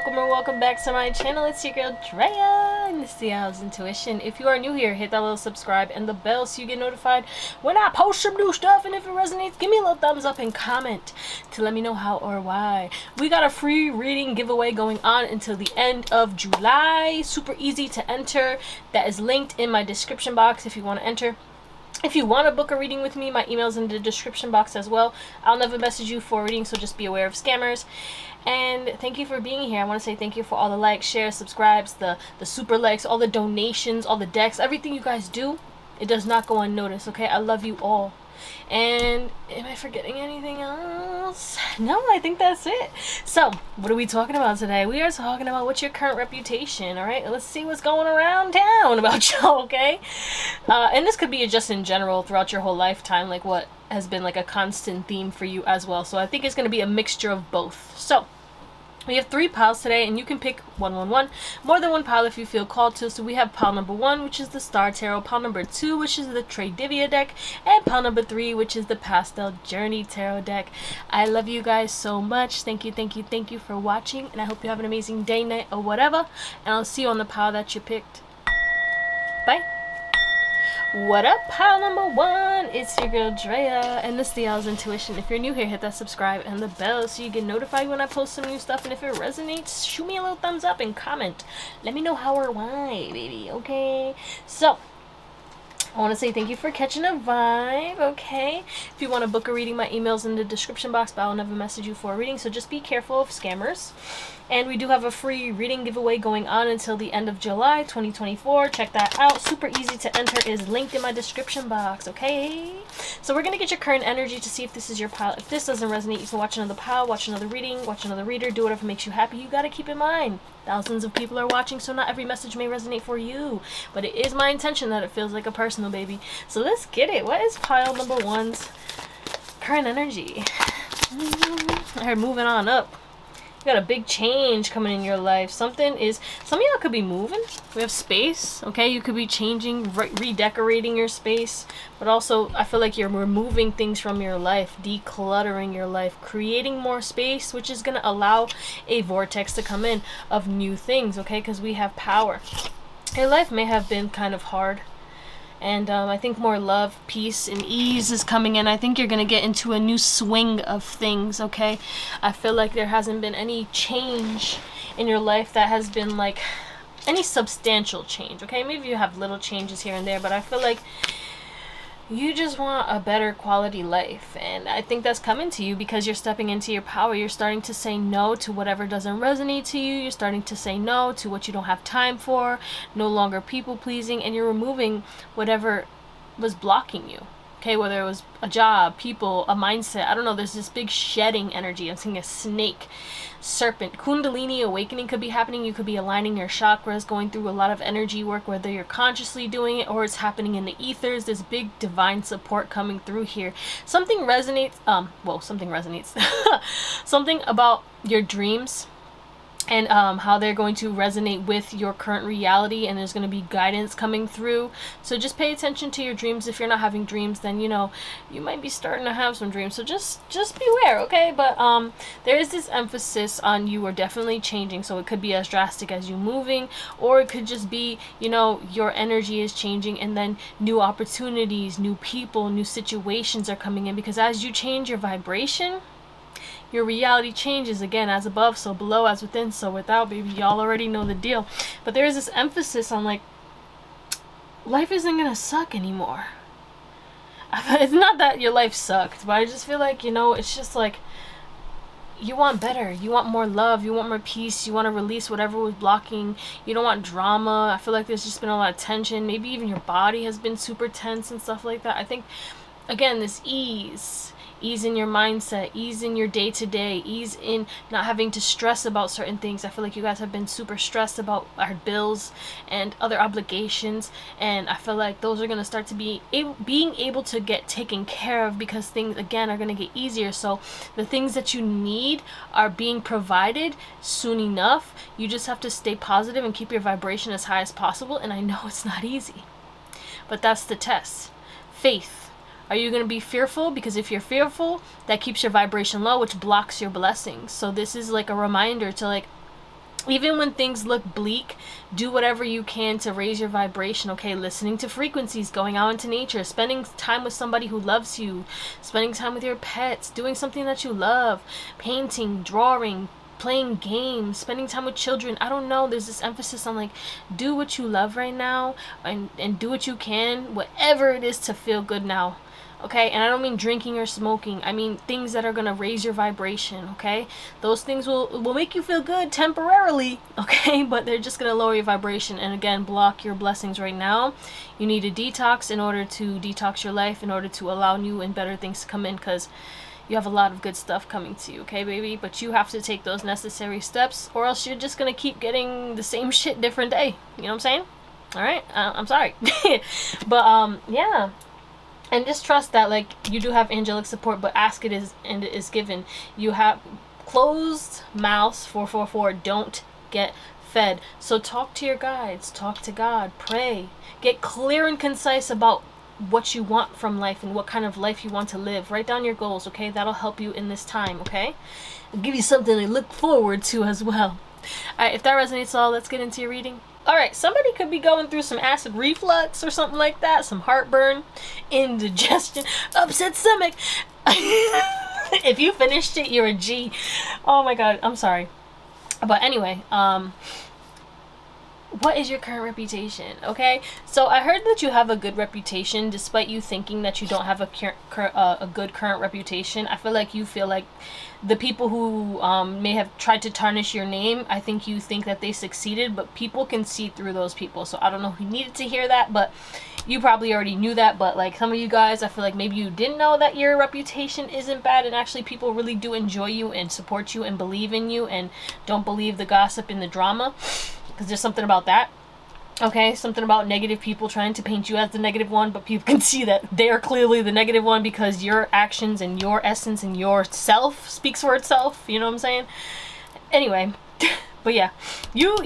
welcome or welcome back to my channel. It's your girl Drea and this is The Owl's Intuition. If you are new here, hit that little subscribe and the bell so you get notified when I post some new stuff, and if it resonates, give me a little thumbs up and comment to let me know how or why. We got a free reading giveaway going on until the end of July. Super easy to enter. That is linked in my description box if you want to enter. If you want to book a reading with me, my email's in the description box as well. I'll never message you for a reading, so just be aware of scammers. And thank you for being here. I want to say thank you for all the likes, shares, subscribes, the super likes, all the donations, all the decks, everything you guys do. It does not go unnoticed, okay? I love you all. And am I forgetting anything else? No, I think that's it. So, what are we talking about today? We are talking about what's your current reputation, all right? Let's see what's going around town about you, okay? And this could be just in general throughout your whole lifetime, like what has been like a constant theme for you as well. So I think it's going to be a mixture of both. So we have three piles today, and you can pick one, more than one pile if you feel called to. So we have pile number one, which is the Star Tarot, pile number two, which is the Tridevia deck, and pile number three, which is the Pastel Journey Tarot deck. I love you guys so much. Thank you, thank you, thank you for watching, and I hope you have an amazing day, night, or whatever, and I'll see you on the pile that you picked. Bye. What up, pile number one? It's your girl Drea and this is The Owl's Intuition. If you're new here, hit that subscribe and the bell so you get notified when I post some new stuff, and if it resonates, shoot me a little thumbs up and comment. Let me know how or why, baby, okay? So I want to say thank you for catching a vibe, okay? If you want to book a reading, my email's in the description box, but I'll never message you for a reading, so just be careful of scammers. And we do have a free reading giveaway going on until the end of July 2024. Check that out. Super easy to enter, is linked in my description box, okay? So we're going to get your current energy to see if this is your pile. If this doesn't resonate, you can watch another pile, watch another reading, watch another reader, do whatever makes you happy. You got to keep in mind, thousands of people are watching, so not every message may resonate for you. But it is my intention that it feels like a personal, baby. So let's get it. What is pile number one's current energy? I heard moving on up. You got a big change coming in your life. Something is, some of y'all could be moving. We have space, okay? You could be changing, redecorating your space. But also, I feel like you're removing things from your life, decluttering your life, creating more space, which is going to allow a vortex to come in of new things, okay? Because we have power. Your life may have been kind of hard. And I think more love, peace, and ease is coming in. I think you're going to get into a new swing of things, okay? I feel like there hasn't been any change in your life that has been, like, any substantial change, okay? Maybe you have little changes here and there, but I feel like you just want a better quality life. And I think that's coming to you because you're stepping into your power. You're starting to say no to whatever doesn't resonate to you. You're starting to say no to what you don't have time for, no longer people pleasing, and you're removing whatever was blocking you. Okay, whether it was a job, people, a mindset, I don't know, there's this big shedding energy. I'm seeing a snake, serpent, kundalini awakening could be happening. You could be aligning your chakras, going through a lot of energy work, whether you're consciously doing it or it's happening in the ethers. There's big divine support coming through here. Something resonates, something about your dreams and how they're going to resonate with your current reality, and there's going to be guidance coming through. So just pay attention to your dreams. If you're not having dreams, then, you know, you might be starting to have some dreams. So just beware, okay? But there is this emphasis on you are definitely changing. So it could be as drastic as you moving, or it could just be, you know, your energy is changing, and then new opportunities, new people, new situations are coming in, because as you change your vibration, your reality changes. Again, as above, so below, as within, so without, baby. Y'all already know the deal. But there is this emphasis on, like, life isn't gonna suck anymore. It's not that your life sucked, but I just feel like, you know, it's just like you want better. You want more love. You want more peace. You want to release whatever was blocking. You don't want drama. I feel like there's just been a lot of tension. Maybe even your body has been super tense and stuff like that. I think, again, this ease. Ease in your mindset, ease in your day-to-day, ease in not having to stress about certain things. I feel like you guys have been super stressed about our bills and other obligations, and I feel like those are going to start to be being able to get taken care of, because things, again, are going to get easier. So the things that you need are being provided soon enough. You just have to stay positive and keep your vibration as high as possible, and I know it's not easy, but that's the test. Faith. Are you going to be fearful? Because if you're fearful, that keeps your vibration low, which blocks your blessings. So this is like a reminder to, like, Even when things look bleak, do whatever you can to raise your vibration, okay? Listening to frequencies, going out into nature, spending time with somebody who loves you, spending time with your pets, doing something that you love, painting, drawing, playing games, spending time with children. I don't know, there's this emphasis on like, do what you love right now and do what you can, whatever it is to feel good now. Okay, and I don't mean drinking or smoking. I mean things that are going to raise your vibration, okay? Those things will make you feel good temporarily, okay? But they're just going to lower your vibration and, again, block your blessings right now. You need a detox in order to detox your life, in order to allow new and better things to come in, because you have a lot of good stuff coming to you, okay, baby? But you have to take those necessary steps, or else you're just going to keep getting the same shit different day. You know what I'm saying? All right? I'm sorry. But, yeah. And just trust that, like, you do have angelic support, but ask it is, and it is given. You have closed mouths, 444, don't get fed. So talk to your guides, talk to God, pray. Get clear and concise about what you want from life and what kind of life you want to live. Write down your goals, okay? That'll help you in this time, okay? I'll give you something to look forward to as well. All right, if that resonates at all, let's get into your reading. Alright, somebody could be going through some acid reflux or something like that, some heartburn, indigestion, upset stomach. If you finished it, you're a G. Oh my god, I'm sorry. But anyway, what is your current reputation? Okay, so I heard that you have a good reputation, despite you thinking that you don't have a good current reputation. I feel like you feel like the people who may have tried to tarnish your name, I think you think that they succeeded, but people can see through those people. So I don't know who needed to hear that, but you probably already knew that. But like some of you guys, I feel like maybe you didn't know that your reputation isn't bad, and actually people really do enjoy you and support you and believe in you and don't believe the gossip and the drama. Because there's something about that, okay? Something about negative people trying to paint you as the negative one, but people can see that they are clearly the negative one because your actions and your essence and your self speaks for itself. You know what I'm saying? Anyway, but yeah, your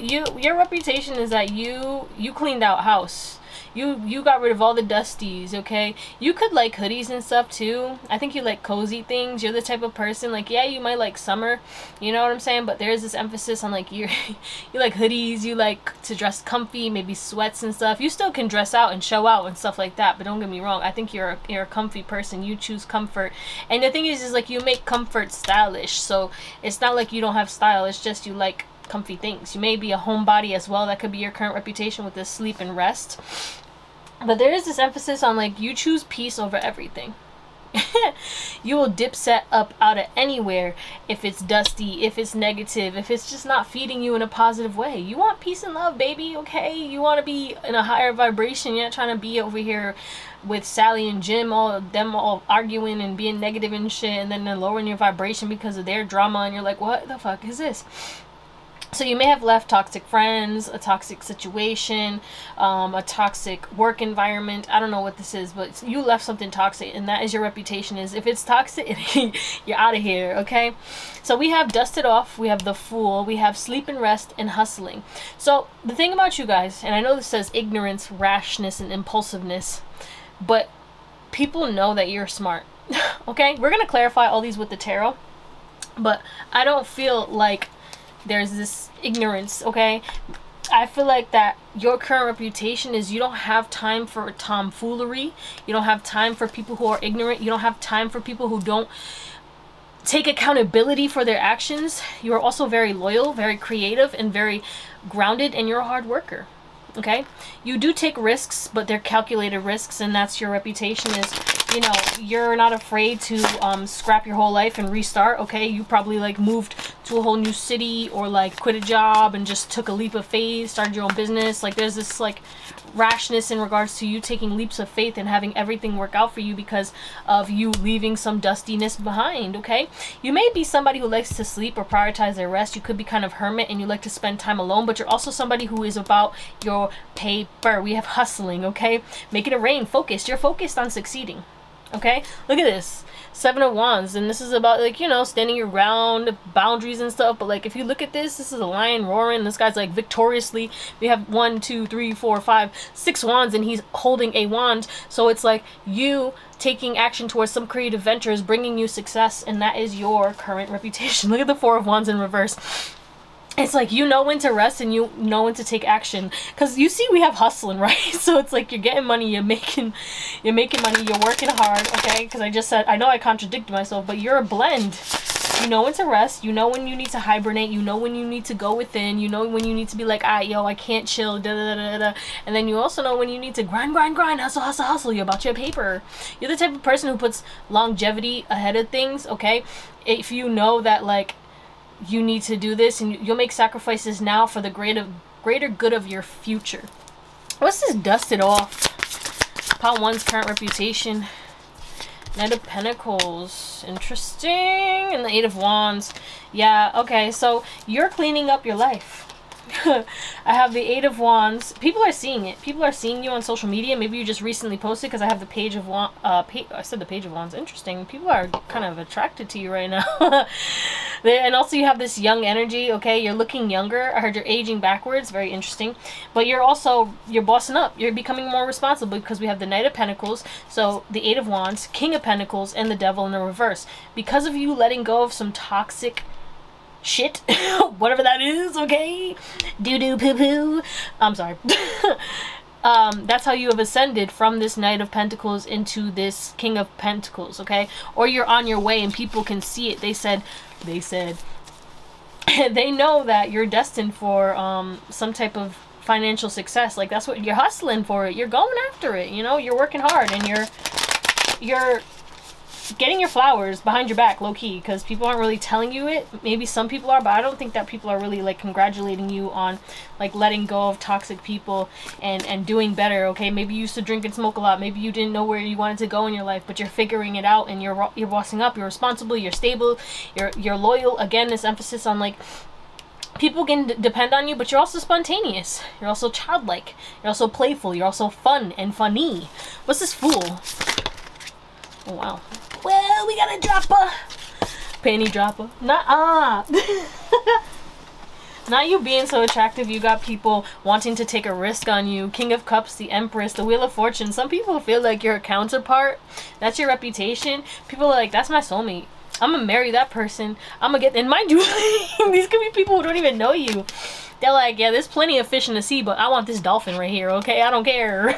reputation is that you cleaned out house. You got rid of all the dusties, okay? You could like hoodies and stuff too. I think you like cozy things. You're the type of person, like, yeah, you might like summer, you know what I'm saying? But there's this emphasis on like, you like hoodies, you like to dress comfy, maybe sweats and stuff. You still can dress out and show out and stuff like that, but don't get me wrong, I think you're a comfy person. You choose comfort. And the thing is like you make comfort stylish. So it's not like you don't have style, it's just you like comfy things. You may be a homebody as well. That could be your current reputation with this sleep and rest. But there is this emphasis on like you choose peace over everything. You will dip set up out of anywhere if it's dusty, if it's negative, if it's just not feeding you in a positive way. You want peace and love, baby, okay? You want to be in a higher vibration. You're not trying to be over here with Sally and Jim, all arguing and being negative and shit, and then they're lowering your vibration because of their drama, and you're like, what the fuck is this? So you may have left toxic friends, a toxic situation, a toxic work environment. I don't know what this is, but you left something toxic, and that is your reputation. Is if it's toxic, you're out of here, okay? So we have dusted off, we have the fool, we have sleep and rest, and hustling. So the thing about you guys, and I know this says ignorance, rashness, and impulsiveness, but people know that you're smart, okay? We're going to clarify all these with the tarot, but I don't feel like there's this ignorance, okay? I feel like that your current reputation is you don't have time for tomfoolery. You don't have time for people who are ignorant. You don't have time for people who don't take accountability for their actions. You are also very loyal, very creative, and very grounded, and you're a hard worker, okay? You do take risks, but they're calculated risks, and that's your reputation is, you know, you're not afraid to scrap your whole life and restart, okay? You probably like moved to a whole new city or like quit a job and just took a leap of faith, started your own business. Like there's this like rashness in regards to you taking leaps of faith and having everything work out for you because of you leaving some dustiness behind, okay? You may be somebody who likes to sleep or prioritize their rest. You could be kind of hermit and you like to spend time alone, but you're also somebody who is about your paper. We have hustling, okay? Making it rain, focused. You're focused on succeeding. Okay, look at this, 7 of wands, and this is about like, you know, standing around boundaries and stuff. But like if you look at this, this is a lion roaring. This guy's like victoriously. We have 1, 2, 3, 4, 5, 6 wands, and he's holding a wand. So it's like you taking action towards some creative ventures, bringing you success, and that is your current reputation. Look at the 4 of wands in reverse. It's like, you know when to rest and you know when to take action. Because you see we have hustling, right? So it's like you're getting money, you're making money, you're working hard, okay? Because I just said, I know I contradicted myself, but you're a blend. You know when to rest, you know when you need to hibernate, you know when you need to go within, you know when you need to be like, ah, yo, I can't chill, da-da-da-da-da. And then you also know when you need to grind, grind, grind, hustle, hustle, hustle. You're about your paper. You're the type of person who puts longevity ahead of things, okay? If you know that, like, you need to do this, and you'll make sacrifices now for the greater good of your future. What's this dusted off? Pile one's current reputation. Knight of Pentacles. Interesting. And the Eight of Wands. Yeah, okay, so you're cleaning up your life. I have the Eight of Wands. People are seeing it. People are seeing you on social media. Maybe you just recently posted, because I have the Page of Wands. I said the Page of Wands. Interesting. People are kind of attracted to you right now. And also you have this young energy, okay? You're looking younger. I heard you're aging backwards. Very interesting. But you're also, you're bossing up. You're becoming more responsible, because we have the Knight of Pentacles. So the Eight of Wands, King of Pentacles, and the Devil in the reverse. Because of you letting go of some toxic shit, whatever that is, okay? Doo-doo, poo-poo. I'm sorry. That's how you have ascended from this Knight of Pentacles into this King of Pentacles, okay? Or you're on your way and people can see it. They said, they know that you're destined for some type of financial success. Like, that's what you're hustling for. You're going after it, you know? You're working hard, and you're getting your flowers behind your back, low-key, because people aren't really telling you it. Maybe some people are, but I don't think that people are really, like, congratulating you on, like, letting go of toxic people and doing better, okay? Maybe you used to drink and smoke a lot. Maybe you didn't know where you wanted to go in your life, but you're figuring it out, and you're bossing up. You're responsible. You're stable. You're loyal. Again, this emphasis on, like, people can depend on you, but you're also spontaneous. You're also childlike. You're also playful. You're also fun and funny. What's this fool? Oh, wow. Well, we got a dropper. Panty dropper. Not you being so attractive. You got people wanting to take a risk on you. King of Cups, the Empress, the Wheel of Fortune. Some people feel like you're a counterpart. That's your reputation. People are like, that's my soulmate. I'm going to marry that person. I'm going to get... And mind you, these could be people who don't even know you. They're like, yeah, there's plenty of fish in the sea, but I want this dolphin right here, okay? I don't care.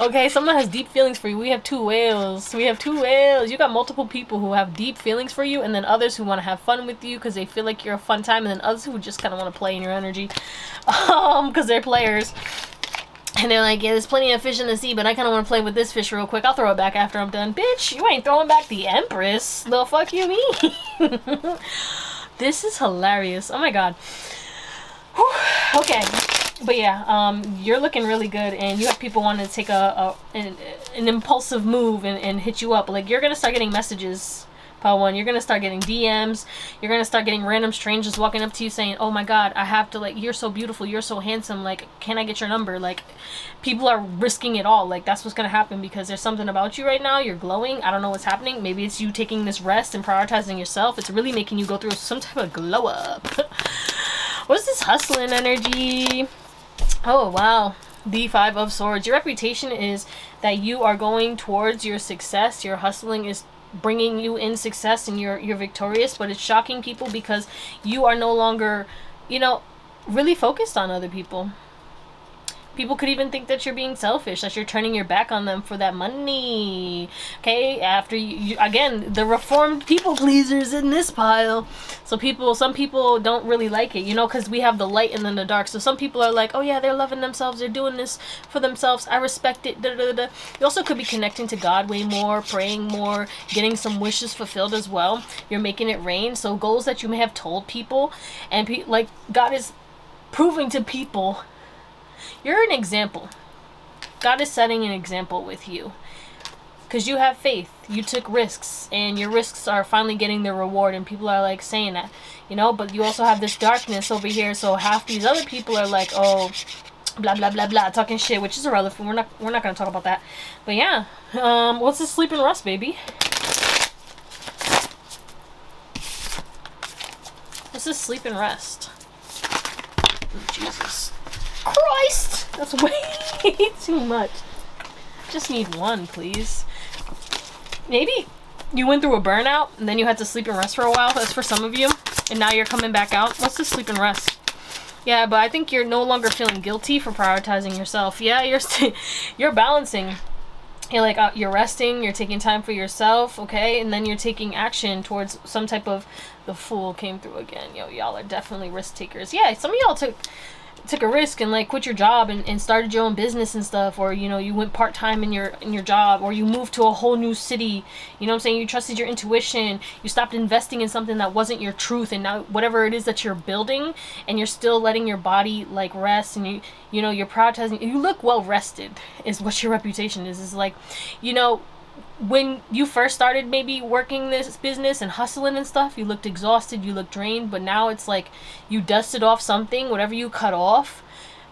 Okay, someone has deep feelings for you. We have two whales. We have two whales. You got multiple people who have deep feelings for you, and then others who want to have fun with you because they feel like you're a fun time, and then others who just kind of want to play in your energy because they're players. And they're like, yeah, there's plenty of fish in the sea, but I kind of want to play with this fish real quick. I'll throw it back after I'm done. Bitch, you ain't throwing back the Empress. The fuck you mean? This is hilarious. Oh, my God. Whew. Okay. But, yeah, you're looking really good, and you have people wanting to take an impulsive move and hit you up. Like, you're going to start getting messages, Pile One. You're going to start getting DMs. You're going to start getting random strangers walking up to you saying, oh, my God, I have to, like, you're so beautiful. You're so handsome. Like, can I get your number? Like, people are risking it all. Like, that's what's going to happen because there's something about you right now. You're glowing. I don't know what's happening. Maybe it's you taking this rest and prioritizing yourself. It's really making you go through some type of glow up. What's this hustling energy? Oh, wow. The Five of Swords. Your reputation is that you are going towards your success. Your hustling is bringing you in success, and you're victorious, but it's shocking people because you are no longer, you know, really focused on other people. People could even think that you're being selfish, that you're turning your back on them for that money, okay? After you again, the reformed people pleasers in this pile. So some people don't really like it, you know, because we have the light and then the dark. So some people are like, oh yeah, they're loving themselves, they're doing this for themselves, I respect it, da, da, da. You also could be connecting to God way more, praying more, getting some wishes fulfilled as well. You're making it rain. So goals that you may have told people, and like God is proving to people, you're an example. God is setting an example with you because you have faith. You took risks, and your risks are finally getting the reward, and people are like saying that, you know. But you also have this darkness over here, so half these other people are like, oh, blah blah blah blah, talking shit, which is irrelevant. We're not gonna talk about that. But yeah, what's this sleep and rest, baby? What's this sleep and rest? Oh, Jesus Christ! That's way too much. Just need one, please. Maybe you went through a burnout and then you had to sleep and rest for a while. That's for some of you. and now you're coming back out. What's the sleep and rest? Yeah, but I think you're no longer feeling guilty for prioritizing yourself. Yeah, you're balancing. You're like, you're resting, you're taking time for yourself, okay? And then you're taking action towards some type of... The Fool came through again. Yo, y'all are definitely risk takers. Yeah, some of y'all took a risk and like quit your job and started your own business and stuff, or you know, you went part-time in your job, or you moved to a whole new city. You know what I'm saying? You trusted your intuition. You stopped investing in something that wasn't your truth, and now whatever it is that you're building, and you're still letting your body like rest, and you know, you're prioritizing. You look well rested is what your reputation is. It's like, you know, when you first started maybe working this business and hustling and stuff, you looked exhausted, you looked drained, but now it's like you dusted off something, whatever you cut off,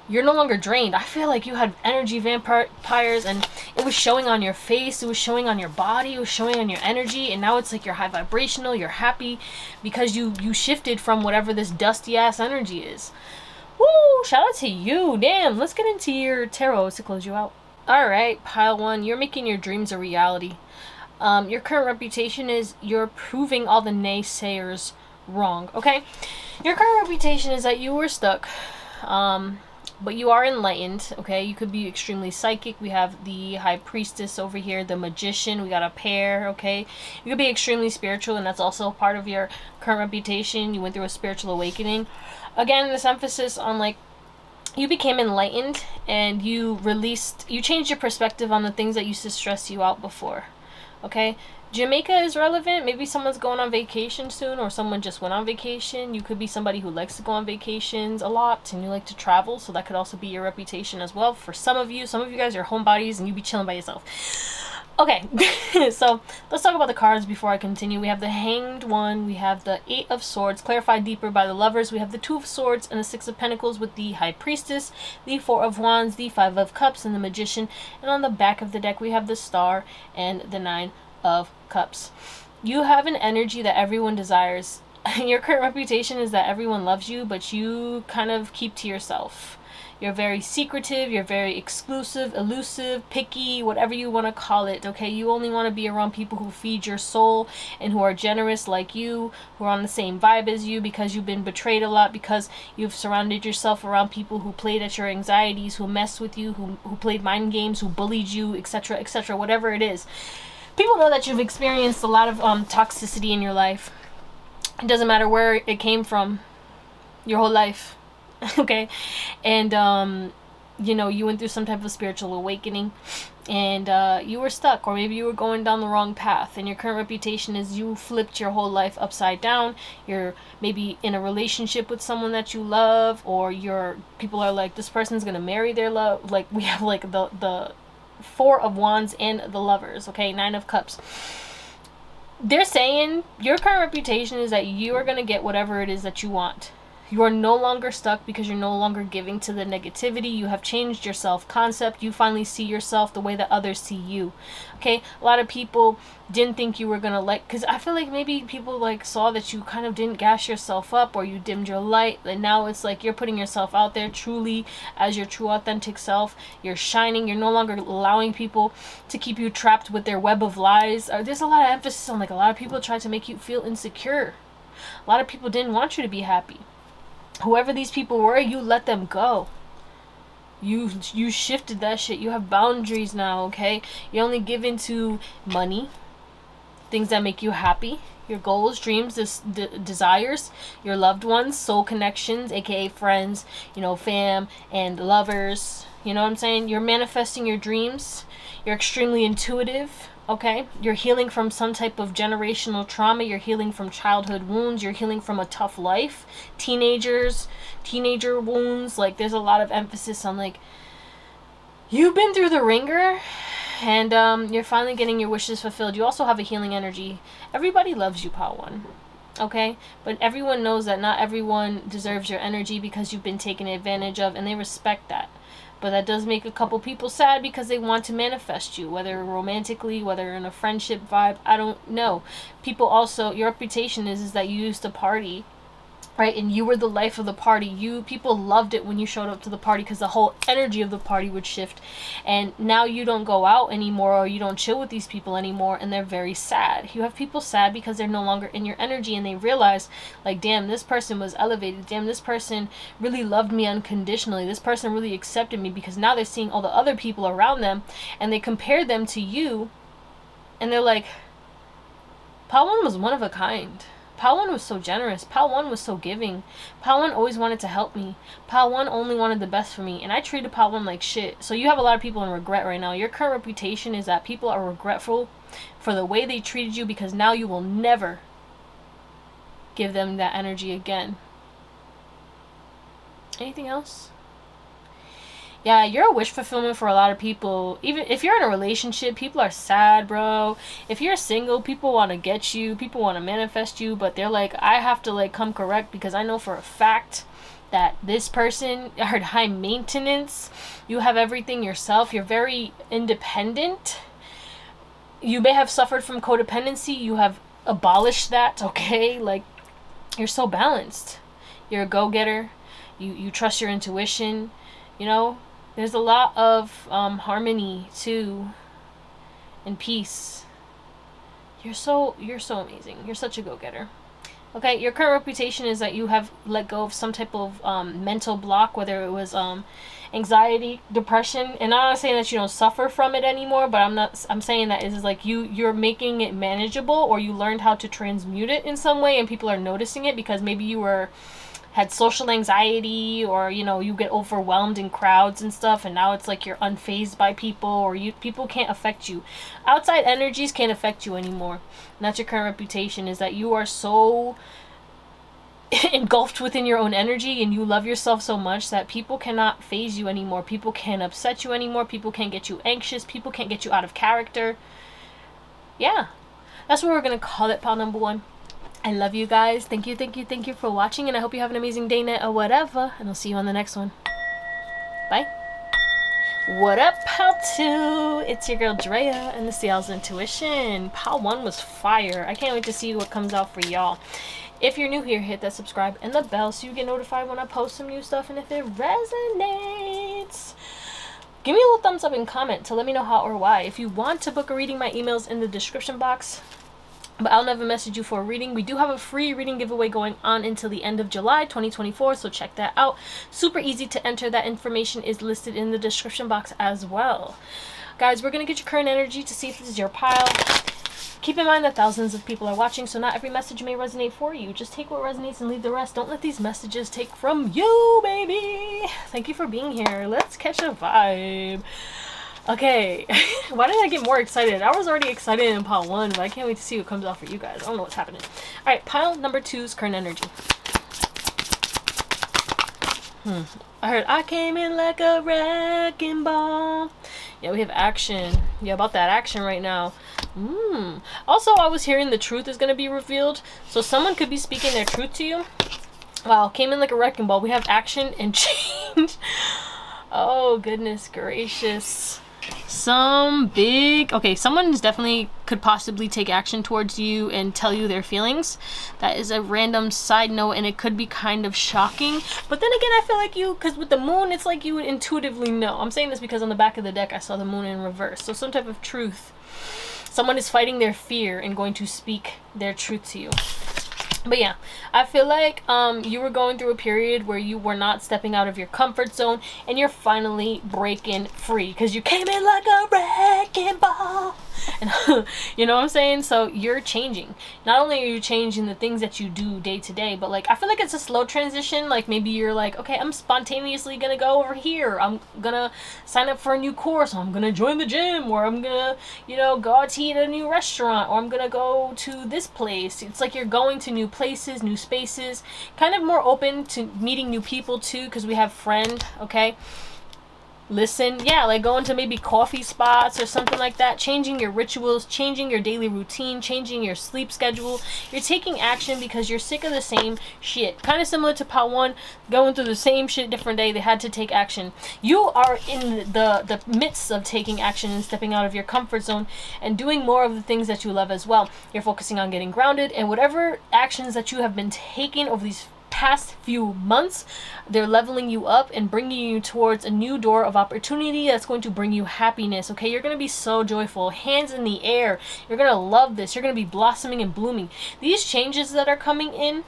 you're no longer drained. I feel like you had energy vampires, and it was showing on your face, it was showing on your body, it was showing on your energy, and now it's like you're high vibrational, you're happy, because you shifted from whatever this dusty ass energy is. Woo! Shout out to you! Damn, let's get into your tarot to close you out. Alright, pile one, you're making your dreams a reality. Your current reputation is you're proving all the naysayers wrong, okay? Your current reputation is that you were stuck, but you are enlightened, okay? You could be extremely psychic. We have the High Priestess over here, the Magician. We got a pair, okay? You could be extremely spiritual, and that's also part of your current reputation. You went through a spiritual awakening. Again, this emphasis on like, you became enlightened and you changed your perspective on the things that used to stress you out before, okay? Jamaica is relevant. Maybe someone's going on vacation soon, or someone just went on vacation. You could be somebody who likes to go on vacations a lot and you like to travel, so that could also be your reputation as well. For some of you guys are homebodies and you be chilling by yourself. Okay, so let's talk about the cards before I continue. We have the Hanged One, we have the Eight of Swords, clarified deeper by the Lovers, we have the Two of Swords and the Six of Pentacles with the High Priestess, the Four of Wands, the Five of Cups, and the Magician. And on the back of the deck, we have the Star and the Nine of Cups. You have an energy that everyone desires. Your current reputation is that everyone loves you, but you kind of keep to yourself. You're very secretive, you're very exclusive, elusive, picky, whatever you want to call it, okay? You only want to be around people who feed your soul and who are generous like you, who are on the same vibe as you, because you've been betrayed a lot, because you've surrounded yourself around people who played at your anxieties, who messed with you, who played mind games, who bullied you, etc., etc., whatever it is. People know that you've experienced a lot of toxicity in your life. It doesn't matter where it came from, your whole life. Okay, and you know, you went through some type of spiritual awakening, and you were stuck, or maybe you were going down the wrong path, and your current reputation is you flipped your whole life upside down. You're maybe in a relationship with someone that you love, or people are like, this person's gonna marry their love. Like, we have like the Four of Wands and the Lovers, okay, Nine of Cups. They're saying your current reputation is that you are gonna get whatever it is that you want. You are no longer stuck because you're no longer giving to the negativity. You have changed your self-concept. You finally see yourself the way that others see you. Okay, a lot of people didn't think you were gonna like, because I feel like maybe people like saw that you kind of didn't gas yourself up, or you dimmed your light, and now it's like you're putting yourself out there truly as your true authentic self. You're shining. You're no longer allowing people to keep you trapped with their web of lies. There's a lot of emphasis on like a lot of people try to make you feel insecure. A lot of people didn't want you to be happy. Whoever these people were, you let them go. You shifted that shit. You have boundaries now, okay? You only give into money, things that make you happy, your goals, dreams, desires, your loved ones, soul connections, aka friends, you know, fam and lovers. You know what I'm saying? You're manifesting your dreams. You're extremely intuitive. Okay, you're healing from some type of generational trauma. You're healing from childhood wounds. You're healing from a tough life, teenager wounds. Like, there's a lot of emphasis on like, you've been through the ringer, and you're finally getting your wishes fulfilled. You also have a healing energy. Everybody loves you, Pile One. Okay, but everyone knows that not everyone deserves your energy because you've been taken advantage of, and they respect that. But that does make a couple people sad because they want to manifest you, whether romantically, whether in a friendship vibe, I don't know. People also, your reputation is that you used to party right? And you were the life of the party. People loved it when you showed up to the party because the whole energy of the party would shift. And now you don't go out anymore, or you don't chill with these people anymore, and they're very sad. You have people sad because they're no longer in your energy, and they realize, like, damn, this person was elevated. Damn, this person really loved me unconditionally. This person really accepted me. Because now they're seeing all the other people around them, and they compare them to you, and they're like, Pawan was one of a kind. Pawan was so generous. Pawan was so giving. Pawan always wanted to help me. Pawan only wanted the best for me. And I treated Pawan like shit. So you have a lot of people in regret right now. Your current reputation is that people are regretful for the way they treated you, because now you will never give them that energy again. Anything else? Yeah, you're a wish fulfillment for a lot of people. Even if you're in a relationship, people are sad, bro. If you're single, people want to get you. People want to manifest you. But they're like, I have to, like, come correct, because I know for a fact that this person, I heard high maintenance. You have everything yourself. You're very independent. You may have suffered from codependency. You have abolished that, okay? Like, you're so balanced. You're a go-getter. You trust your intuition, you know? There's a lot of harmony too, and peace. You're so amazing. You're such a go-getter. Okay, your current reputation is that you have let go of some type of mental block, whether it was anxiety, depression. And I'm not saying that you don't suffer from it anymore, but I'm saying that it's like you're making it manageable, or you learned how to transmute it in some way, and people are noticing it because maybe you had social anxiety, or, you know, you get overwhelmed in crowds and stuff, and now it's like you're unfazed by people, or people can't affect you. Outside energies can't affect you anymore. And that's your current reputation, is that you are so engulfed within your own energy, and you love yourself so much that people cannot faze you anymore. People can't upset you anymore. People can't get you anxious. People can't get you out of character. Yeah. That's what we're going to call it, pile number one. I love you guys. Thank you, thank you, thank you for watching, and I hope you have an amazing day, night, or whatever, and I'll see you on the next one. Bye. What up, pal two? It's your girl Drea, and this is The Owl's Intuition. Pal one was fire. I can't wait to see what comes out for y'all. If you're new here, hit that subscribe and the bell so you get notified when I post some new stuff, and if it resonates, give me a little thumbs up and comment to let me know how or why. If you want to book a reading, my email's in the description box. But I'll never message you for a reading. We do have a free reading giveaway going on until the end of July 2024, so check that out. Super easy to enter. That information is listed in the description box as well. Guys, we're going to get your current energy to see if this is your pile. Keep in mind that thousands of people are watching, so not every message may resonate for you. Just take what resonates and leave the rest. Don't let these messages take from you, baby. Thank you for being here. Let's catch a vibe. Okay, why did I get more excited? I was already excited in pile one, but I can't wait to see what comes out for you guys. I don't know what's happening. All right, pile number two's current energy. I heard I came in like a wrecking ball. Yeah, we have action. Yeah, about that action right now. Also, I was hearing the truth is going to be revealed. So someone could be speaking their truth to you. Wow, came in like a wrecking ball. We have action and change. Oh, goodness gracious. Okay, someone is definitely could possibly take action towards you and tell you their feelings. That is a random side note, and it could be kind of shocking, but then again, I feel like because with the moon, it's like you would intuitively know. I'm saying this because on the back of the deck I saw the moon in reverse, so some type of truth. Someone is fighting their fear and going to speak their truth to you. But yeah, I feel like you were going through a period where you were not stepping out of your comfort zone, and you're finally breaking free because you came in like a wrecking ball. And you know what I'm saying? So you're changing. Not only are you changing the things that you do day to day, but like I feel like it's a slow transition. Like maybe you're like, okay, I'm spontaneously gonna go over here. I'm gonna sign up for a new course, or I'm gonna join the gym, or I'm gonna, you know, go out to eat at a new restaurant, or I'm gonna go to this place. It's like you're going to new places, new spaces, kind of more open to meeting new people too, because we have friend, okay? Listen, yeah, like going to maybe coffee spots or something like that, changing your rituals, changing your daily routine, changing your sleep schedule. You're taking action because you're sick of the same shit. Kind of similar to pile one, going through the same shit different day. They had to take action. You are in the midst of taking action and stepping out of your comfort zone and doing more of the things that you love as well. You're focusing on getting grounded, and whatever actions that you have been taking over these past few months. They're leveling you up and bringing you towards a new door of opportunity that's going to bring you happiness, okay? You're going to be so joyful, hands in the air. You're going to love this. You're going to be blossoming and blooming. These changes that are coming in,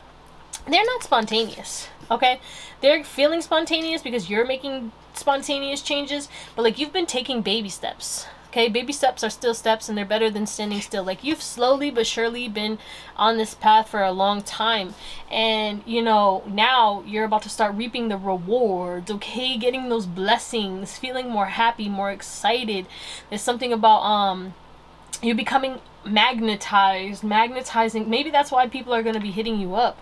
they're not spontaneous, okay? They're feeling spontaneous because you're making spontaneous changes, but like you've been taking baby steps. Okay, baby steps are still steps and they're better than standing still. Like you've slowly but surely been on this path for a long time, and you know, now you're about to start reaping the rewards, okay? Getting those blessings, feeling more happy, more excited. There's something about you becoming magnetizing. Maybe that's why people are going to be hitting you up.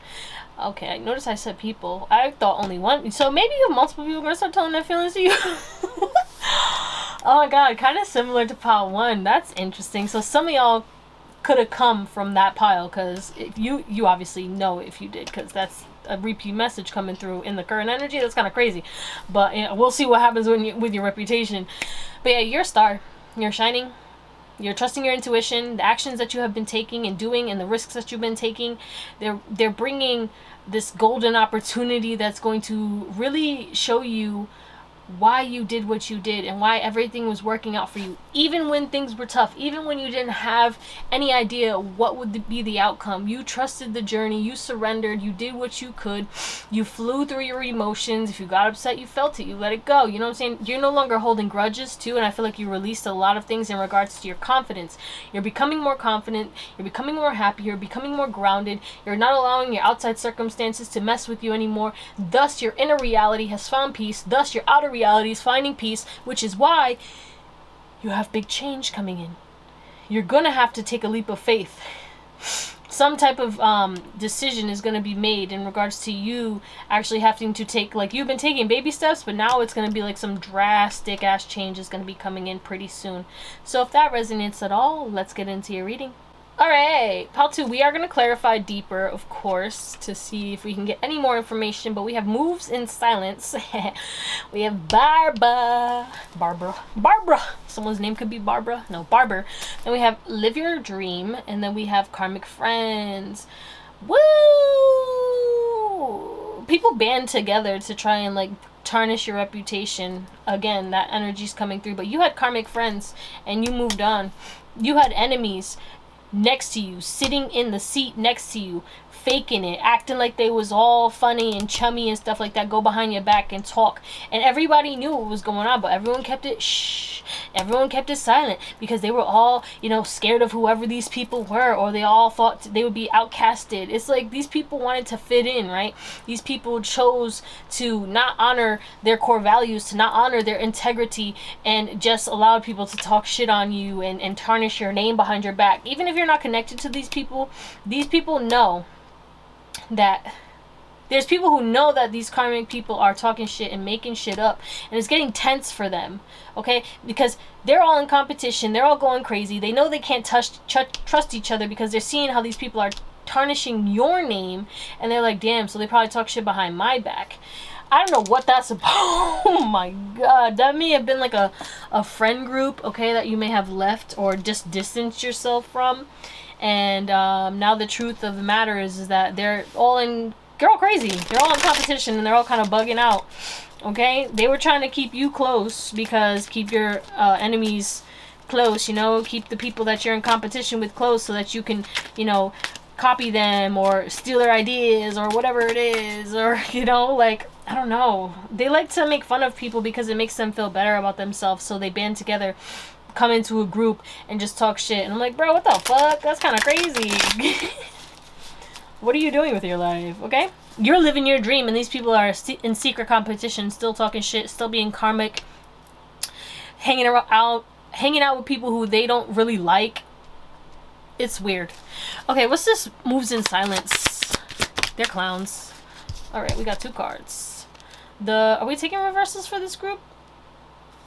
Okay, I noticed I said people. I thought only one. So maybe you have multiple people gonna start telling their feelings to you. Oh my god, kind of similar to pile one. That's interesting. So some of y'all could have come from that pile, because if you obviously know if you did, because that's a repeat message coming through in the current energy. That's kind of crazy, but yeah, we'll see what happens when you, with your reputation. But yeah, you're a star. You're shining. You're trusting your intuition, the actions that you have been taking and doing, and the risks that you've been taking. They're bringing this golden opportunity that's going to really show you why you did what you did and why everything was working out for you, even when things were tough, even when you didn't have any idea what would be the outcome. You trusted the journey, you surrendered, you did what you could, you flew through your emotions. If you got upset, you felt it, you let it go. You know what I'm saying? You're no longer holding grudges too, and I feel like you released a lot of things in regards to your confidence. You're becoming more confident, you're becoming more happy, you're becoming more grounded. You're not allowing your outside circumstances to mess with you anymore. Thus your inner reality has found peace, thus your outer reality is finding peace, which is why you have big change coming in. You're gonna have to take a leap of faith. Some type of decision is gonna be made in regards to you actually having to take, like, you've been taking baby steps, but now it's gonna be like some drastic ass change is gonna be coming in pretty soon. So if that resonates at all, let's get into your reading. All right, pile two, we are going to clarify deeper, of course, to see if we can get any more information, but we have moves in silence. We have Barbara. Someone's name could be Barbara. No, Barber. Then we have Live Your Dream, and then we have Karmic Friends. Woo! People band together to try and, like, tarnish your reputation. Again, that energy's coming through, but you had karmic friends, and you moved on. You had enemies next to you, sitting in the seat next to you, faking it, acting like they was all funny and chummy and stuff like that, go behind your back and talk, and everybody knew what was going on, but everyone kept it shh, everyone kept it silent, because they were all, you know, scared of whoever these people were, or they all thought they would be outcasted. It's like these people wanted to fit in, right? These people chose to not honor their core values, to not honor their integrity, and just allowed people to talk shit on you and tarnish your name behind your back. Even if you're not connected to these people know that there's people who know that these karmic people are talking shit and making shit up, and it's getting tense for them, okay? Because they're all in competition, they're all going crazy, they know they can't trust each other because they're seeing how these people are tarnishing your name, and they're like, damn, so they probably talk shit behind my back. I don't know what that's about. Oh my god, that may have been like a friend group, okay, that you may have left or just distanced yourself from. And now the truth of the matter is that they're all in, they're all crazy, they're all in competition, and they're all kind of bugging out, okay? They were trying to keep you close, because keep your enemies close, you know, keep the people that you're in competition with close, so that you can, you know, copy them or steal their ideas or whatever it is, or, you know, like, I don't know, they like to make fun of people because it makes them feel better about themselves, so they band together, come into a group, and just talk shit. And I'm like, bro, what the fuck? That's kind of crazy. What are you doing with your life, okay? You're living your dream, and these people are in secret competition, still talking shit, still being karmic, hanging out with people who they don't really like. It's weird. Okay, what's this moves in silence? They're clowns. All right, we got two cards. Are we taking reverses for this group?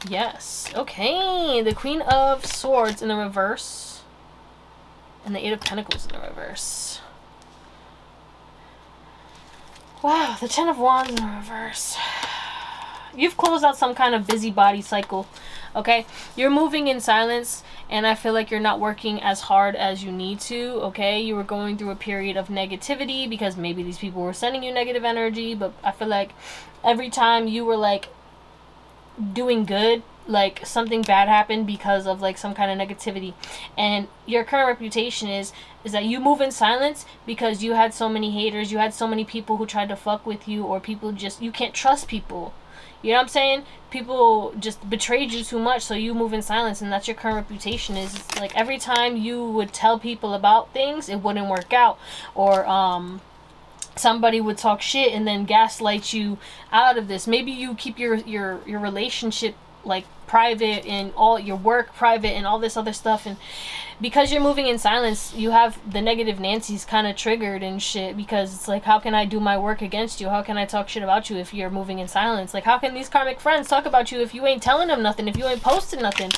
Yes. Okay, the Queen of Swords in the reverse and the Eight of Pentacles in the reverse. Wow, the Ten of Wands in the reverse. You've closed out some kind of busybody cycle, okay? You're moving in silence, and I feel like you're not working as hard as you need to, okay? You were going through a period of negativity because maybe these people were sending you negative energy, but I feel like every time you were, like, doing good, like, something bad happened because of, like, some kind of negativity. And your current reputation is that you move in silence because you had so many haters, you had so many people who tried to fuck with you, or people just, you can't trust people. You know what I'm saying? People just betrayed you too much, so you move in silence, and that's your current reputation. Is like every time you would tell people about things, it wouldn't work out, or somebody would talk shit and then gaslight you out of this. Maybe you keep your relationship like private, and all your work private, and all this other stuff, and because you're moving in silence, you have the negative Nancy's kind of triggered and shit, because it's like, how can I do my work against you? How can I talk shit about you if you're moving in silence? Like, how can these karmic friends talk about you if you ain't telling them nothing, if you ain't posting nothing?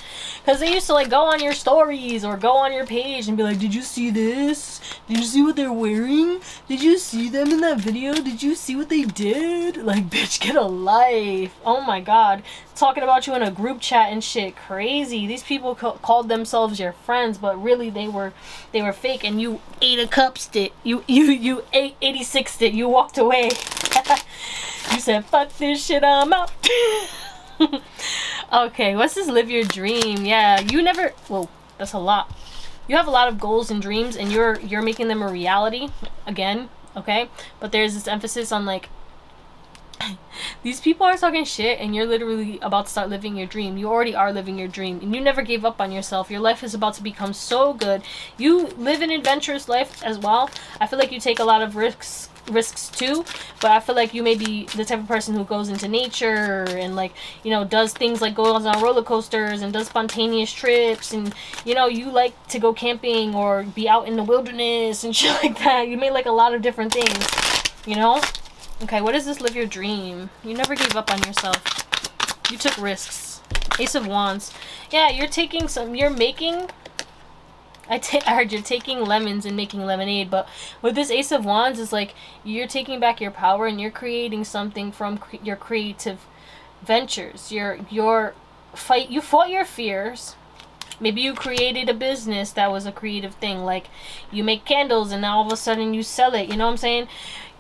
Because they used to, like, go on your stories or go on your page and be like, did you see this? Did you see what they're wearing? Did you see them in that video? Did you see what they did? Like, bitch, get a life. Oh my god. Talking about you in a group chat and shit. Crazy. These people called themselves your friends, but really they were fake, and you ate a cup stick. You ate 86 stick. You walked away. You said, fuck this shit, I'm out. Okay, what's this? Live your dream. Yeah, you never, whoa, that's a lot. You have a lot of goals and dreams, and you're making them a reality again, okay? But there's this emphasis on, like, these people are talking shit, and you're literally about to start living your dream. You already are living your dream, and you never gave up on yourself. Your life is about to become so good. You live an adventurous life as well. I feel like you take a lot of risks too, but I feel like you may be the type of person who goes into nature and, like, you know, does things like goes on roller coasters and does spontaneous trips, and, you know, you like to go camping or be out in the wilderness and shit like that. You may like a lot of different things, you know? Okay, what is this? Live your dream. You never gave up on yourself. You took risks. Ace of Wands. Yeah, you're taking some, you're making, I heard you're taking lemons and making lemonade, but with this Ace of Wands, it's like you're taking back your power, and you're creating something from your creative ventures. You fought your fears. Maybe you created a business that was a creative thing. Like, you make candles, and now all of a sudden you sell it. You know what I'm saying?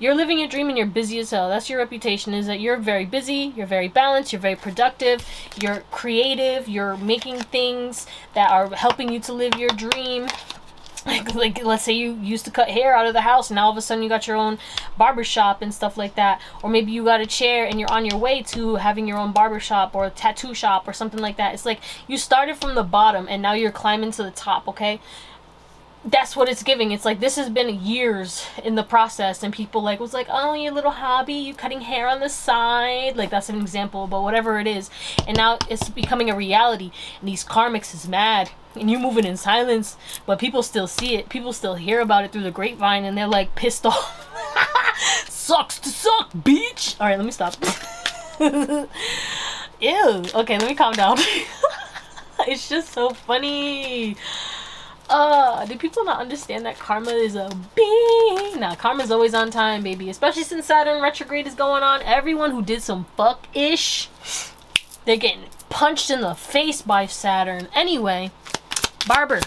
You're living your dream, and you're busy as hell. That's your reputation, is that you're very busy, you're very balanced, you're very productive, you're creative, you're making things that are helping you to live your dream. Like let's say you used to cut hair out of the house, and now all of a sudden you got your own barbershop and stuff like that. Or maybe you got a chair, and you're on your way to having your own barbershop or a tattoo shop or something like that. It's like you started from the bottom, and now you're climbing to the top, okay? That's what it's giving. It's like this has been years in the process, and people like was like, oh, your little hobby, you cutting hair on the side, like that's an example, but whatever it is, and now it's becoming a reality, and these karmics is mad, and you're moving in silence, but people still see it, people still hear about it through the grapevine, and they're like pissed off. Sucks to suck, bitch. All right, let me stop. Ew. Okay, let me calm down. It's just so funny. Do people not understand that karma is a being? Nah, karma's always on time, baby. Especially since Saturn retrograde is going on. Everyone who did some fuck-ish, they're getting punched in the face by Saturn. Anyway, Barber.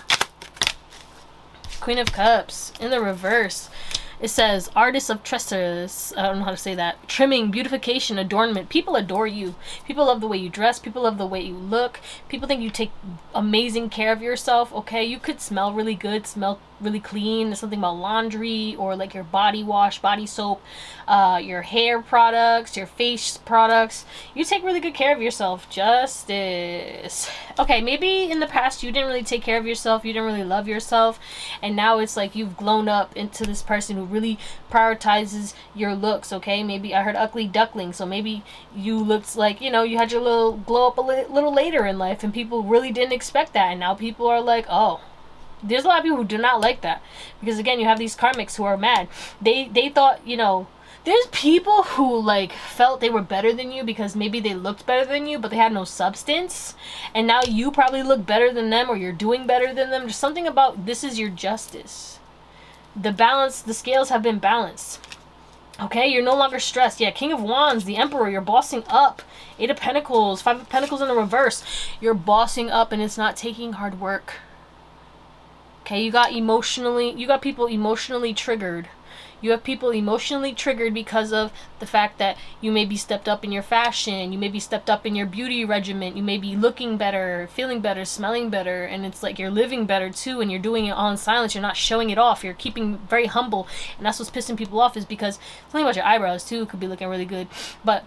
Queen of Cups. In the reverse, it says, artists of tresses, I don't know how to say that, trimming, beautification, adornment. People adore you. People love the way you dress. People love the way you look. People think you take amazing care of yourself, okay? You could smell really good, smell really clean. There's something about laundry, or like your body wash, body soap, your hair products, your face products. You take really good care of yourself. Justice. Okay, maybe in the past you didn't really take care of yourself. You didn't really love yourself. And now it's like you've grown up into this person who really prioritizes your looks, okay? Maybe I heard ugly duckling, so maybe you looked like, you know, you had your little glow up a little later in life, and people really didn't expect that, and now people are like, oh. There's a lot of people who do not like that, because again, you have these karmics who are mad. They thought, you know, there's people who like felt they were better than you because maybe they looked better than you, but they had no substance, and now you probably look better than them, or you're doing better than them. There's something about this is your justice. The balance, the scales have been balanced. Okay, you're no longer stressed. Yeah, King of Wands, the Emperor, you're bossing up. Eight of Pentacles, Five of Pentacles in the reverse. You're bossing up and it's not taking hard work. Okay, you got people emotionally triggered. You have people emotionally triggered because of the fact that you may be stepped up in your fashion, you may be stepped up in your beauty regimen, you may be looking better, feeling better, smelling better, and it's like you're living better too, and you're doing it all in silence, you're not showing it off, you're keeping very humble, and that's what's pissing people off, is because something about your eyebrows too could be looking really good, but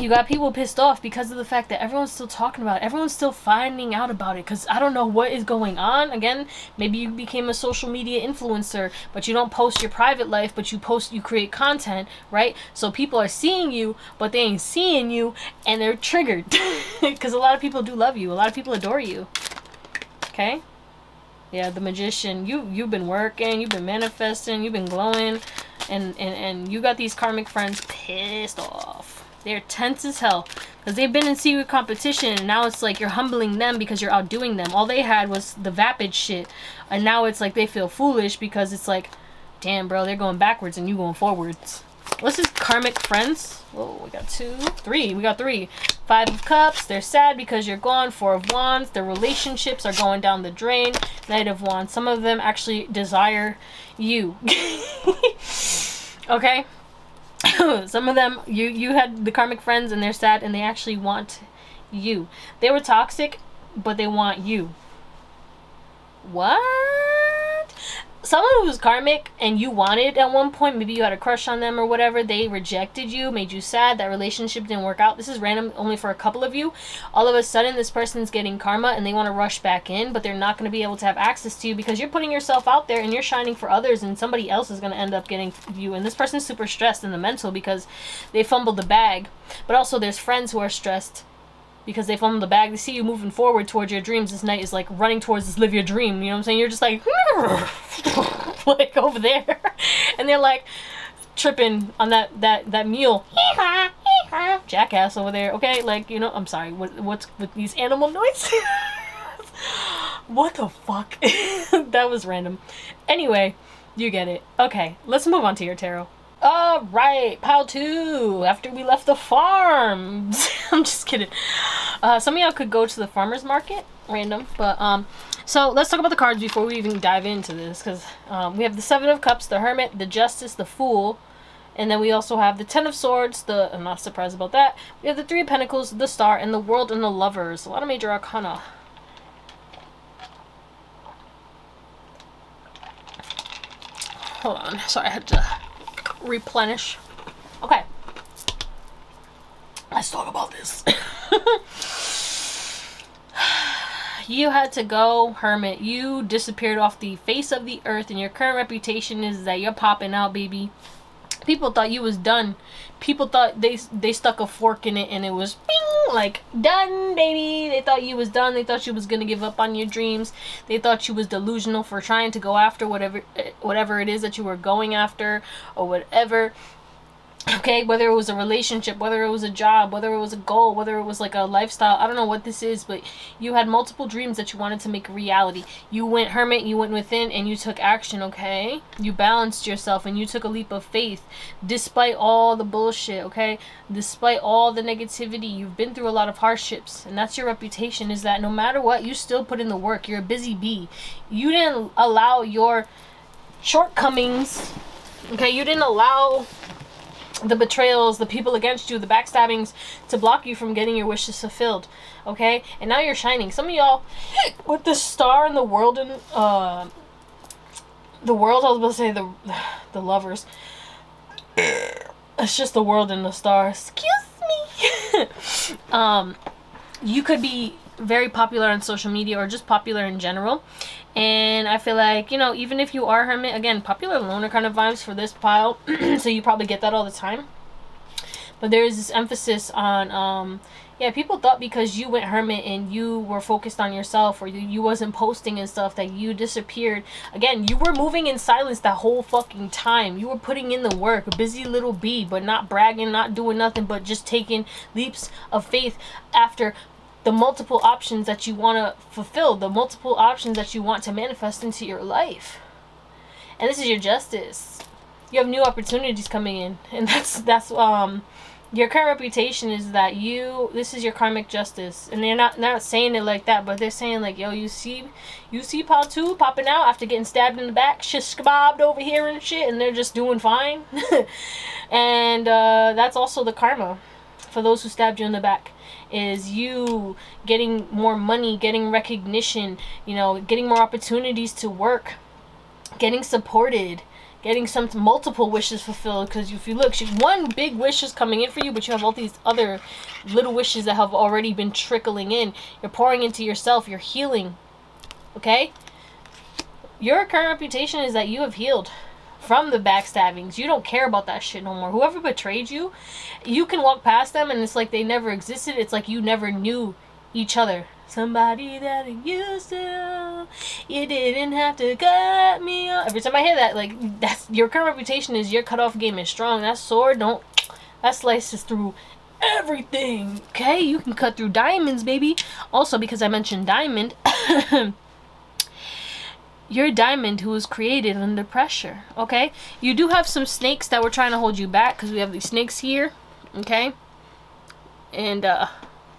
you got people pissed off because of the fact that everyone's still talking about it. Everyone's still finding out about it because I don't know what is going on. Again, maybe you became a social media influencer, but you don't post your private life, but you create content, right? So people are seeing you, but they ain't seeing you, and they're triggered because a lot of people do love you. A lot of people adore you, okay? Yeah, the Magician, you've been working, you've been manifesting, you've been glowing, and you got these karmic friends pissed off. They're tense as hell because they've been in secret competition, and now it's like you're humbling them because you're outdoing them. All they had was the vapid shit, and now it's like they feel foolish because it's like, damn, bro, they're going backwards and you going forwards. What's this? Karmic friends. Whoa, we got 2, 3. We got 3. Five of Cups. They're sad because you're gone. Four of Wands. Their relationships are going down the drain. Knight of Wands. Some of them actually desire you. Okay? Some of them, you had the karmic friends, and they're sad, and they actually want you. They were toxic, but they want you. What? Someone who was karmic and you wanted at one point, maybe you had a crush on them or whatever, they rejected you, made you sad, that relationship didn't work out. This is random, only for a couple of you. All of a sudden, this person's getting karma and they want to rush back in, but they're not going to be able to have access to you because you're putting yourself out there and you're shining for others, and somebody else is going to end up getting you. And this person's super stressed in the mental because they fumbled the bag. But also there's friends who are stressed because they fumbled the bag. They see you moving forward towards your dreams. This Knight is like running towards this live your dream. You know what I'm saying? You're just like, like over there. And they're like tripping on that mule. Jackass over there. Okay, like, you know, I'm sorry. What's with these animal noises? What the fuck? That was random. Anyway, you get it. Okay, let's move on to your tarot. All right, pile 2, after we left the farms. I'm just kidding. Some of y'all could go to the farmer's market, random, but so let's talk about the cards before we even dive into this, because we have the 7 of Cups, the Hermit, the Justice, the Fool, and then we also have the 10 of Swords, I'm not surprised about that. We have the 3 of Pentacles, the Star, and the World, and the Lovers. A lot of major arcana. Hold on, sorry, I had to replenish. Okay, let's talk about this. You had to go, Hermit. You disappeared off the face of the earth, and your current reputation is that you're popping out, baby. People thought you was done. People thought they stuck a fork in it and it was bing, like, done, baby. They thought you was done. They thought you was gonna give up on your dreams. They thought you was delusional for trying to go after whatever it is that you were going after or whatever. Okay, whether it was a relationship, whether it was a job, whether it was a goal, whether it was like a lifestyle, I don't know what this is, but you had multiple dreams that you wanted to make reality. You went, Hermit, you went within, and you took action, okay? You balanced yourself, and you took a leap of faith, despite all the bullshit, okay? Despite all the negativity, you've been through a lot of hardships, and that's your reputation, is that no matter what, you still put in the work. You're a busy bee. You didn't allow your shortcomings, okay? You didn't allow the betrayals, the people against you, the backstabbings to block you from getting your wishes fulfilled, okay? And now you're shining. Some of y'all with the Star and the World and the World, I was about to say the Lovers. It's just the World and the Star. Excuse me. You could be very popular on social media or just popular in general, and I feel like, you know, even if you are Hermit, again, popular loner kind of vibes for this pile. So you probably get that all the time, but there is this emphasis on yeah, people thought because you went Hermit and you were focused on yourself, or you wasn't posting and stuff, that you disappeared. Again, you were moving in silence that whole fucking time. You were putting in the work, a busy little bee, but not bragging, not doing nothing, but just taking leaps of faith after the multiple options that you want to fulfill, the multiple options that you want to manifest into your life. And this is your Justice. you have new opportunities coming in, and that's your current reputation is that this is your karmic justice. And they're not saying it like that, but they're saying like, yo, you see Pal 2 popping out after getting stabbed in the back, shit scabbed over here and shit, and they're just doing fine. And that's also the karma for those who stabbed you in the back, is you getting more money, getting recognition, you know, getting more opportunities to work, getting supported, getting some multiple wishes fulfilled. Because if you look, one big wish is coming in for you, but you have all these other little wishes that have already been trickling in. You're pouring into yourself. You're healing. Okay? Your current reputation is that you have healed from the backstabbings. You don't care about that shit no more. Whoever betrayed you, you can walk past them and it's like they never existed. It's like you never knew each other. Somebody that I used to, you didn't have to cut me off. Every time I hear that, like, that's your current reputation, is your cutoff game is strong. That sword don't, that slices through everything. Okay, you can cut through diamonds, baby. Also, because I mentioned diamond, your diamond who was created under pressure. Okay, you do have some snakes that were trying to hold you back, because we have these snakes here. Okay, and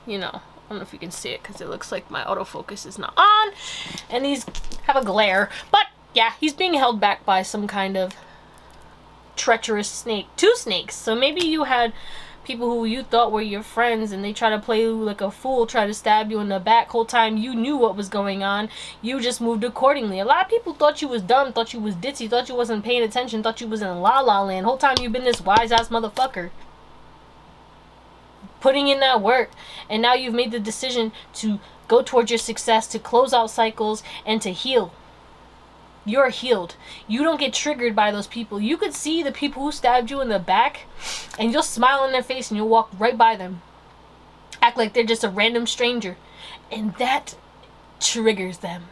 you know, I don't know if you can see it because it looks like my autofocus is not on and these have a glare, but yeah, he's being held back by some kind of treacherous snake. Two snakes. So maybe you had people who you thought were your friends and they try to play you like a fool, try to stab you in the back. Whole time you knew what was going on, you just moved accordingly. A lot of people thought you was dumb, thought you was ditzy, thought you wasn't paying attention, thought you was in la la land. Whole time you've been this wise ass motherfucker putting in that work, and now you've made the decision to go towards your success, to close out cycles, and to heal. You're healed. You don't get triggered by those people. You could see the people who stabbed you in the back and you'll smile in their face and you'll walk right by them, act like they're just a random stranger, and that triggers them.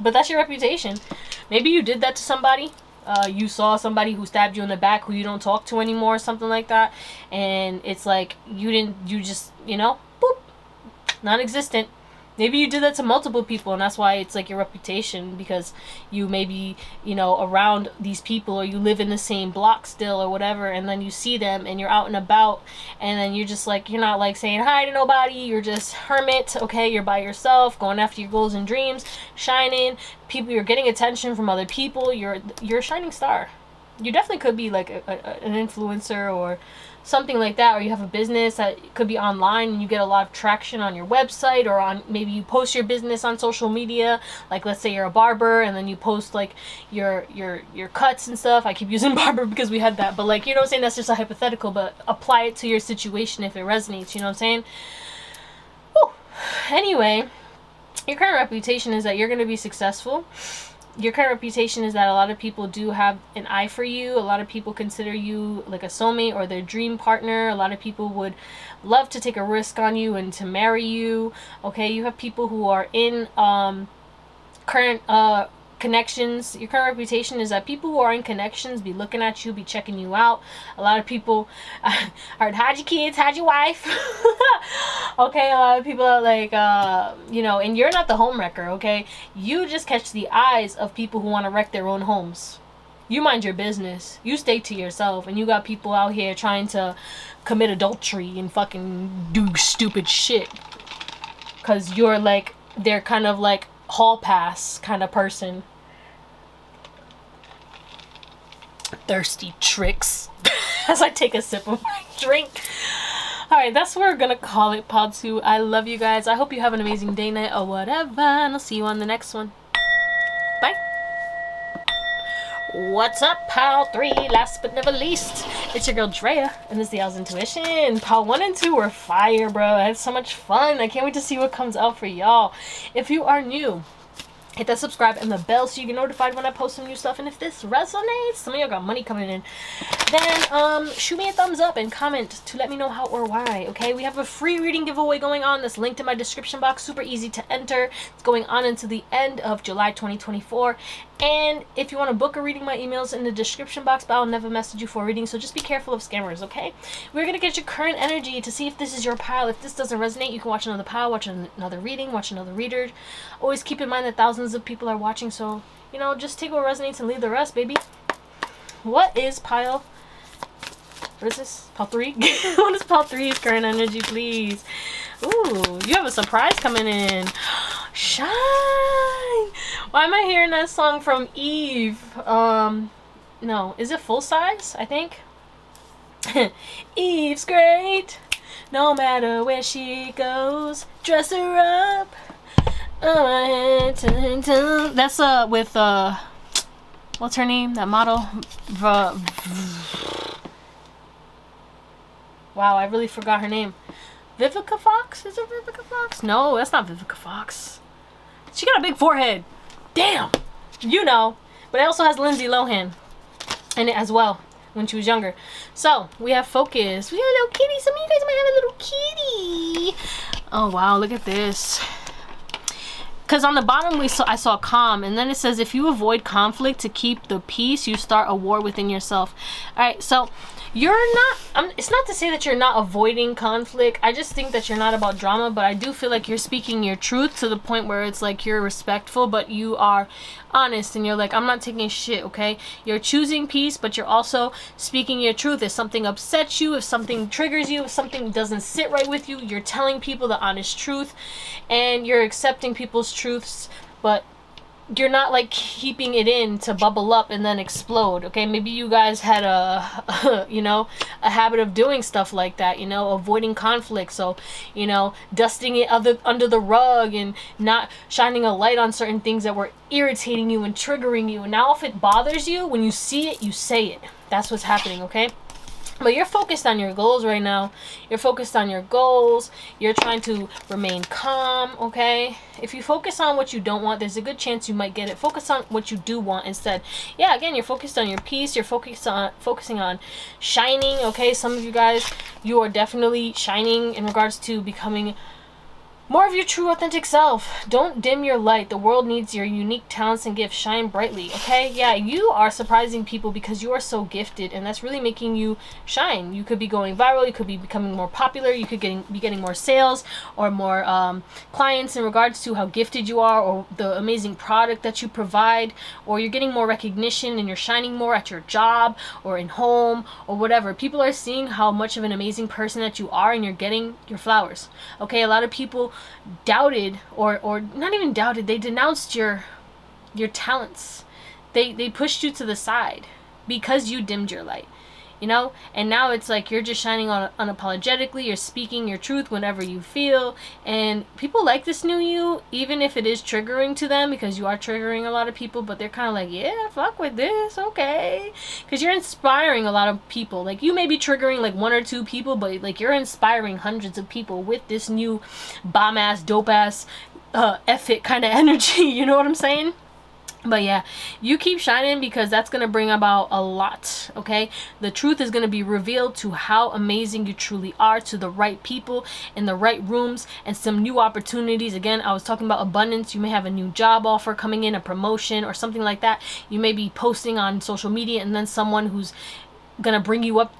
But that's your reputation. Maybe you did that to somebody. You saw somebody who stabbed you in the back who you don't talk to anymore or something like that, and it's like you just boop, non-existent. Maybe you did that to multiple people, and that's why it's like your reputation, because you maybe, you know, around these people, or you live in the same block still or whatever, and then you see them and you're out and about, and then you're just like, you're not like saying hi to nobody, you're just hermit. Okay, you're by yourself, going after your goals and dreams, shining. People, you're getting attention from other people. You're a shining star. You definitely could be like an influencer or something like that, or you have a business that could be online and you get a lot of traction on your website, or on, maybe you post your business on social media. Like, let's say you're a barber and then you post like your cuts and stuff. I keep using barber because we had that, but like, you know what I'm saying, that's just a hypothetical, but apply it to your situation if it resonates, you know what I'm saying? Whew. Anyway, your current reputation is that you're going to be successful. Your current reputation is that a lot of people do have an eye for you. A lot of people consider you like a soulmate or their dream partner. A lot of people would love to take a risk on you and to marry you. Okay, you have people who are in current connections. Your current reputation is that people who are in connections be looking at you, be checking you out. A lot of people, I heard, hide your kids, hide your wife. Okay, a lot of people are like, you know, and you're not the home wrecker, okay? You just catch the eyes of people who want to wreck their own homes. You mind your business. You stay to yourself, and you got people out here trying to commit adultery and fucking do stupid shit. Because you're like, they're kind of like hall pass kind of person. Thirsty tricks. As I take a sip of my drink. Alright, that's where we're gonna call it, Pal 2. I love you guys. I hope you have an amazing day, night, or whatever, and I'll see you on the next one. Bye. What's up, Pal 3? Last but never least, it's your girl Drea, and this is The Owl's Intuition. Pal 1 and 2 were fire, bro. I had so much fun. I can't wait to see what comes out for y'all. If you are new, hit that subscribe and the bell so you get notified when I post some new stuff. And if this resonates, some of y'all got money coming in, then shoot me a thumbs up and comment to let me know how or why. Okay, we have a free reading giveaway going on that's linked in my description box. Super easy to enter. It's going on into the end of July 2024. And if you want to book a reading, my email's in the description box, but I'll never message you for a reading, so just be careful of scammers, okay? We're going to get your current energy to see if this is your pile. If this doesn't resonate, you can watch another pile, watch another reading, watch another reader. Always keep in mind that thousands of people are watching, so, you know, just take what resonates and leave the rest, baby. What is pile? What is this? Pile 3? What is pile 3's current energy, please? Ooh, you have a surprise coming in. Shine! Why am I hearing that song from Eve? No, is it Full Size? I think. Eve's great, no matter where she goes, dress her up. That's with what's her name? That model. Wow, I really forgot her name. Vivica Fox? Is it Vivica Fox? No, that's not Vivica Fox. She got a big forehead. Damn, you know. But it also has Lindsay Lohan in it as well, when she was younger. So we have focus. We have a little kitty. Some of you guys might have a little kitty. Oh wow, look at this. Because on the bottom I saw calm, and then it says if you avoid conflict to keep the peace, you start a war within yourself. All right, so you're not. It's not to say that you're not avoiding conflict. I just think that you're not about drama, but I do feel like you're speaking your truth to the point where it's like you're respectful, but you are honest, and you're like, I'm not taking shit, okay? You're choosing peace, but you're also speaking your truth. If something upsets you, if something triggers you, if something doesn't sit right with you, you're telling people the honest truth, and you're accepting people's truths, but you're not like keeping it in to bubble up and then explode, okay? Maybe you guys had a you know, a habit of doing stuff like that, you know, avoiding conflict. So, you know, dusting it under the rug and not shining a light on certain things that were irritating you and triggering you. And now if it bothers you, when you see it, you say it. That's what's happening, okay? But you're focused on your goals right now. You're focused on your goals. You're trying to remain calm, okay? If you focus on what you don't want, there's a good chance you might get it. Focus on what you do want instead. Yeah, again, you're focused on your peace. You're focusing on shining, okay? Some of you guys, you are definitely shining in regards to becoming more of your true, authentic self. Don't dim your light. The world needs your unique talents and gifts. Shine brightly, okay? Yeah, you are surprising people because you are so gifted, and that's really making you shine. You could be going viral. You could be becoming more popular. You could be getting more sales or more clients in regards to how gifted you are or the amazing product that you provide, or you're getting more recognition and you're shining more at your job or in home or whatever. People are seeing how much of an amazing person that you are, and you're getting your flowers, okay? A lot of people doubted or not even doubted, they denounced your talents. They pushed you to the side because you dimmed your light, you know? And now it's like you're just shining on unapologetically. You're speaking your truth whenever you feel, and people like this new you, even if it is triggering to them, because you are triggering a lot of people, but they're kind of like, yeah, fuck with this, okay? Because you're inspiring a lot of people. Like, you may be triggering like 1 or 2 people, but like you're inspiring hundreds of people with this new bomb ass, dope ass, F it kind of energy, you know what I'm saying? But yeah, you keep shining, because that's going to bring about a lot, okay? The truth is going to be revealed to how amazing you truly are to the right people in the right rooms, and some new opportunities. Again, I was talking about abundance. You may have a new job offer coming in, a promotion or something like that. You may be posting on social media, and then someone who's going to bring your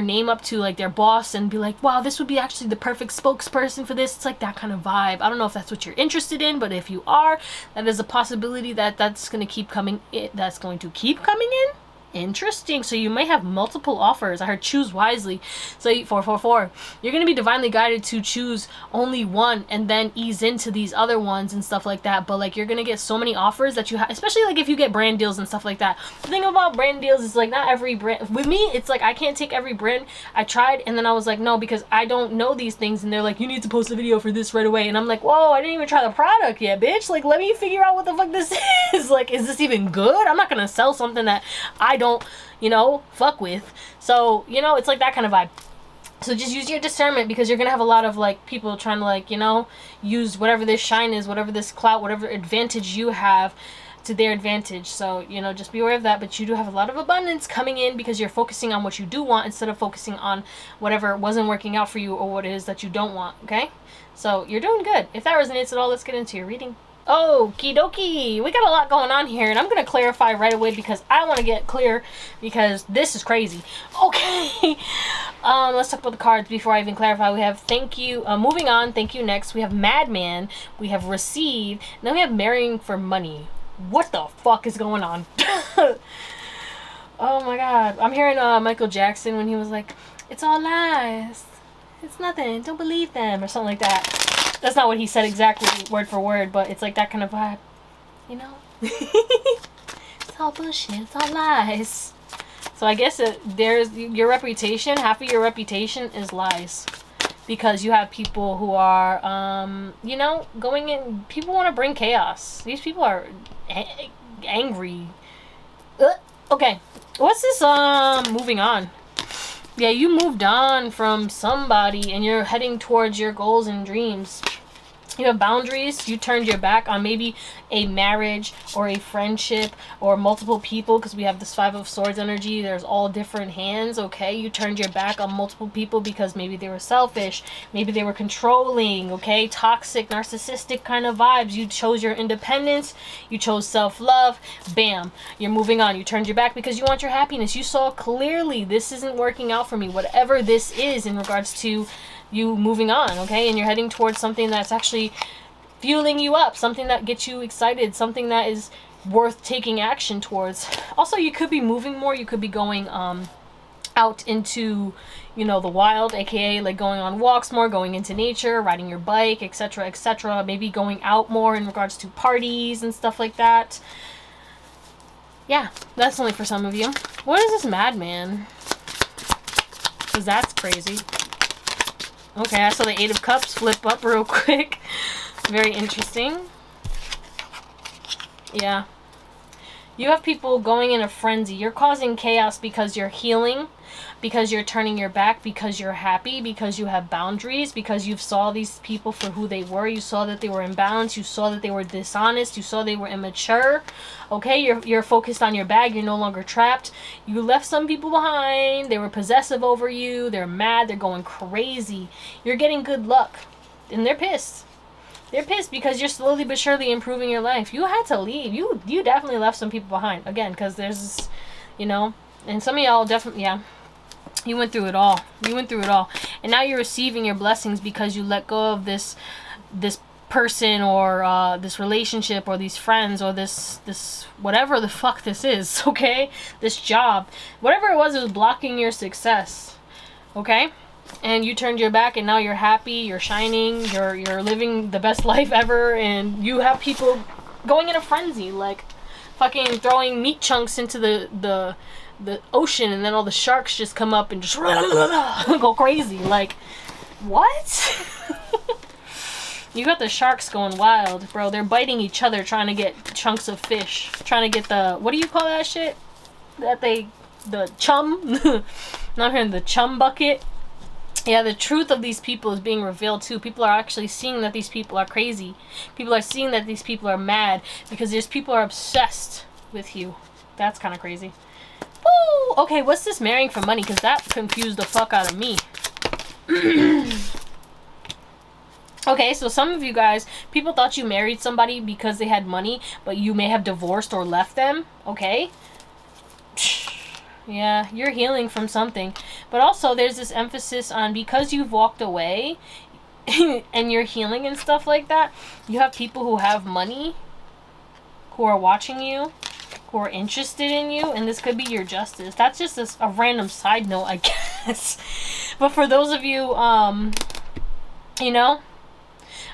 name up to like their boss and be like, wow, this would be actually the perfect spokesperson for this. It's like that kind of vibe. I don't know if that's what you're interested in, but if you are, that is a possibility that's going to keep coming in. Interesting. So you may have multiple offers. I heard choose wisely. So 444. You're going to be divinely guided to choose only one and then ease into these other ones and stuff like that. But like, you're going to get so many offers that you have, especially like if you get brand deals and stuff like that. The thing about brand deals is like not every brand, with me, it's like I can't take every brand. I tried, and then I was like, no, because I don't know these things. And they're like, you need to post a video for this right away. And I'm like, whoa, I didn't even try the product yet, bitch. Like, let me figure out what the fuck this is. Like, is this even good? I'm not going to sell something that I don't, you know, fuck with. So, you know, it's like that kind of vibe. So just use your discernment, because you're gonna have a lot of like people trying to like, you know, use whatever this shine is, whatever this clout, whatever advantage you have, to their advantage. So, you know, just be aware of that. But you do have a lot of abundance coming in, because you're focusing on what you do want instead of focusing on whatever wasn't working out for you or what it is that you don't want, okay? So you're doing good. If that resonates at all, let's get into your reading. Okie dokie, we got a lot going on here, and I'm going to clarify right away because I want to get clear, because this is crazy. Okay, let's talk about the cards before I even clarify. We have thank you, moving on, thank you next. We have madman, we have receive, and then we have marrying for money. What the fuck is going on? Oh my God. I'm hearing Michael Jackson when he was like, it's all lies. It's nothing. Don't believe them. Or something like that. That's not what he said exactly word for word, but it's like that kind of vibe. You know? It's all bullshit. It's all lies. So I guess there's your reputation. Half of your reputation is lies. Because you have people who are, you know, going in. People want to bring chaos. These people are angry. Okay. What's this, moving on? Yeah, you moved on from somebody and you're heading towards your goals and dreams. You have boundaries. You turned your back on maybe a marriage or a friendship or multiple people, because we have this Five of Swords energy. There's all different hands, okay? You turned your back on multiple people because maybe they were selfish. Maybe they were controlling, okay? Toxic, narcissistic kind of vibes. You chose your independence. You chose self-love. Bam. You're moving on. You turned your back because you want your happiness. You saw clearly this isn't working out for me. Whatever this is in regards to you moving on, okay? And you're heading towards something that's actually fueling you up, something that gets you excited, something that is worth taking action towards. Also, you could be moving more. You could be going out into, you know, the wild, aka like going on walks more, going into nature, riding your bike, etc., etc. Maybe going out more in regards to parties and stuff like that. Yeah, that's only for some of you. What is this madman? Because that's crazy. Okay, I saw the Eight of Cups flip up real quick. Very interesting. Yeah. You have people going in a frenzy. You're causing chaos because you're healing, because you're turning your back, because you're happy, because you have boundaries, because you saw these people for who they were. You saw that they were imbalanced. You saw that they were dishonest. You saw they were immature. Okay, you're focused on your bag. You're no longer trapped. You left some people behind. They were possessive over you. They're mad. They're going crazy. You're getting good luck. And they're pissed. They're pissed because you're slowly but surely improving your life. You had to leave. You definitely left some people behind. Again, because there's, you know, and some of y'all definitely, yeah. You went through it all. You went through it all. And now you're receiving your blessings because you let go of this person or this relationship or these friends or this whatever the fuck this is, okay? This job. Whatever it was blocking your success, okay? And you turned your back and now you're happy, you're shining, you're living the best life ever, and you have people going in a frenzy, like fucking throwing meat chunks into the ocean, and then all the sharks just come up and just go crazy. Like, what? You got the sharks going wild, bro. They're biting each other trying to get chunks of fish. Trying to get the, what do you call that shit? That they, the chum? Not hearing the chum bucket. Yeah, the truth of these people is being revealed too. People are actually seeing that these people are crazy. People are seeing that these people are mad because these people are obsessed with you. That's kind of crazy. Woo! Okay, what's this marrying for money? Because that confused the fuck out of me. Okay, so some of you guys, people thought you married somebody because they had money, but you may have divorced or left them. Okay? Yeah, you're healing from something. But also, there's this emphasis on because you've walked away and you're healing and stuff like that, you have people who have money who are watching you, who are interested in you, and this could be your justice. That's just a random side note, I guess. But for those of you, you know,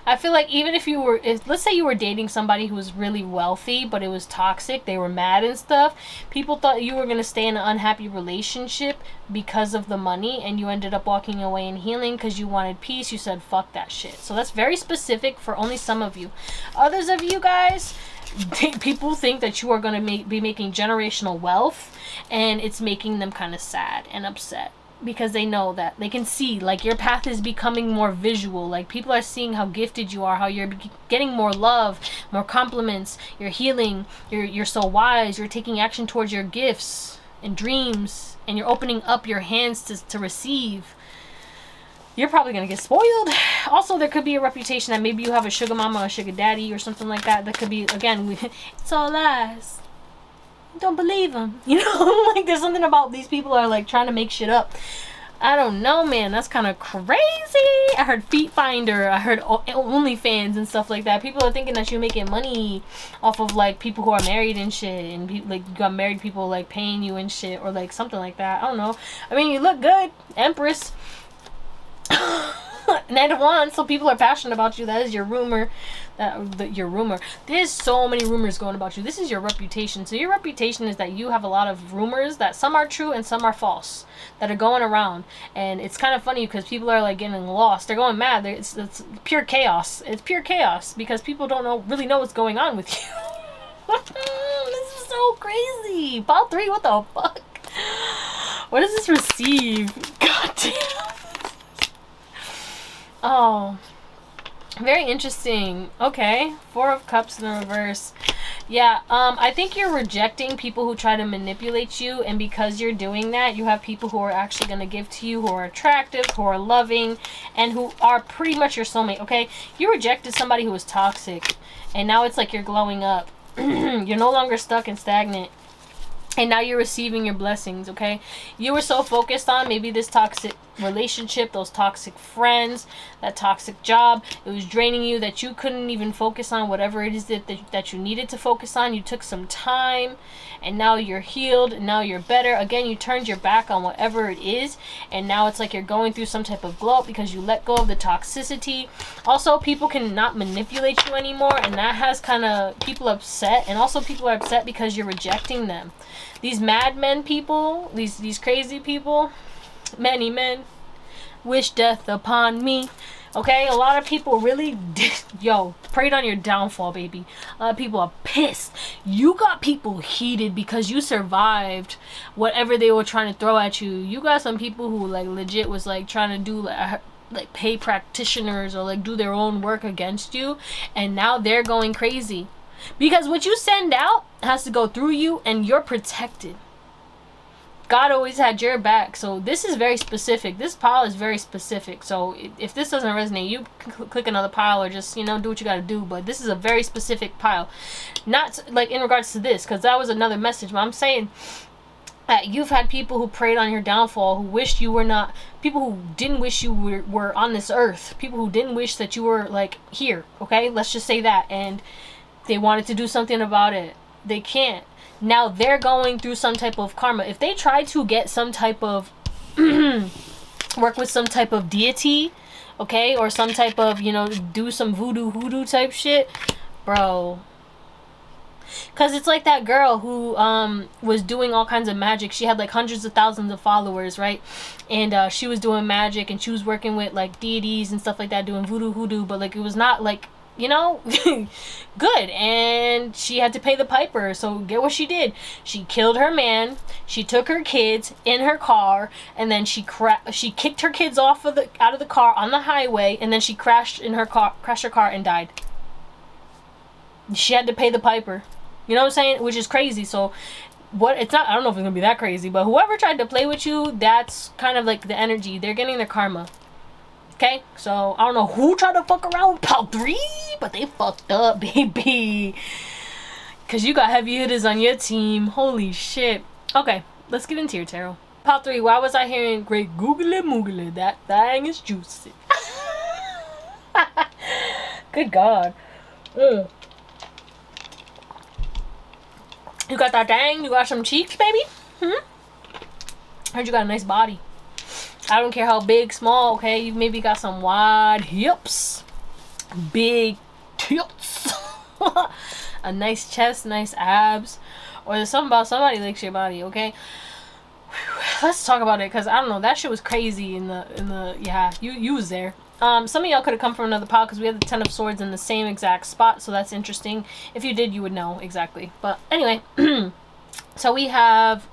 I feel like even if you were, let's say you were dating somebody who was really wealthy, but it was toxic, they were mad and stuff, people thought you were going to stay in an unhappy relationship because of the money, and you ended up walking away and healing because you wanted peace. You said, fuck that shit. So that's very specific for only some of you. Others of you guys, people think that you are going to be making generational wealth, and it's making them kind of sad and upset. Because they know that they can see, like, your path is becoming more visual. Like, people are seeing how gifted you are, how you're getting more love, more compliments, you're healing, you're so wise, you're taking action towards your gifts and dreams, and you're opening up your hands to receive. You're probably gonna get spoiled. Also, there could be a reputation that maybe you have a sugar mama or a sugar daddy or something like that. That could be, again, it's all lies. Don't believe them, you know. Like, there's something about these people are like trying to make shit up. I don't know, man. That's kind of crazy. I heard Feet Finder. I heard OnlyFans and stuff like that. People are thinking that you're making money off of, like, people who are married and shit. And, like, you got married people, like, paying you and shit. Or, like, something like that. I don't know. I mean, you look good. Empress. Knight of Wands. So people are passionate about you. That is your rumor. There's so many rumors going about you. This is your reputation. So your reputation is that you have a lot of rumors that some are true and some are false that are going around. And it's kind of funny because people are like getting lost. They're going mad. It's pure chaos. It's pure chaos because people don't really know what's going on with you. This is so crazy. Pile 3, what the fuck? What does this receive? God damn. Oh, very interesting. Okay, 4 of Cups in the reverse. Yeah, I think you're rejecting people who try to manipulate you, and because you're doing that, you have people who are actually going to give to you, who are attractive, who are loving, and who are pretty much your soulmate, okay? You rejected somebody who was toxic, and now it's like you're glowing up. You're no longer stuck and stagnant. And now you're receiving your blessings, okay? You were so focused on maybe this toxic relationship, those toxic friends, that toxic job. It was draining you that you couldn't even focus on whatever it is that you needed to focus on. You took some time, and now you're healed. And now you're better. Again, you turned your back on whatever it is, and now it's like you're going through some type of glow because you let go of the toxicity. Also, people cannot manipulate you anymore, and that has kind of people upset. And also, people are upset because you're rejecting them. These madmen people, these crazy people, many men, wish death upon me. Okay, a lot of people really preyed on your downfall, baby. A lot of people are pissed. You got people heated because you survived whatever they were trying to throw at you. You got some people who like legit was like trying to do like pay practitioners or like do their own work against you, and now they're going crazy. Because what you send out has to go through you, and you're protected. God always had your back. So this is very specific. This pile is very specific. So if this doesn't resonate, you can click another pile or just, you know, do what you got to do. But this is a very specific pile. Not like in regards to this, because that was another message. But I'm saying that you've had people who preyed on your downfall, who wished you were not, people who didn't wish you were on this earth, people who didn't wish that you were like here. Okay, let's just say that. And they wanted to do something about it. They can't. Now they're going through some type of karma. If they try to get some type of work with some type of deity, okay, or some type of, you know, do some voodoo type shit, bro. Because it's like that girl who was doing all kinds of magic. She had like hundreds of thousands of followers, right? And she was doing magic, and she was working with like deities and stuff like that, doing voodoo, but like it was not like, you know, good. And she had to pay the piper. So get what she did. She killed her man. She took her kids in her car, and then she kicked her kids out of the car on the highway, and then she crashed her car and died. She had to pay the piper. You know what I'm saying? Which is crazy. So what, it's not, I don't know if it's gonna be that crazy, but whoever tried to play with you, that's kind of like the energy. They're getting their karma. Okay, so I don't know who tried to fuck around with Pile 3, but they fucked up, baby. Because you got heavy hitters on your team. Holy shit. Okay, let's get into your tarot. Pile 3, why was I hearing great googly-moogly? That thing is juicy. Good God. Ugh. You got that thing? You got some cheeks, baby? Hmm? Heard you got a nice body. I don't care how big, small, okay? You maybe got some wide hips, big tits, a nice chest, nice abs, or there's something about somebody likes your body, okay? Let's talk about it, because I don't know, that shit was crazy in the yeah, you was there. Some of y'all could have come from another pile, because we had the 10 of Swords in the same exact spot, so that's interesting. If you did, you would know exactly. But anyway, so we have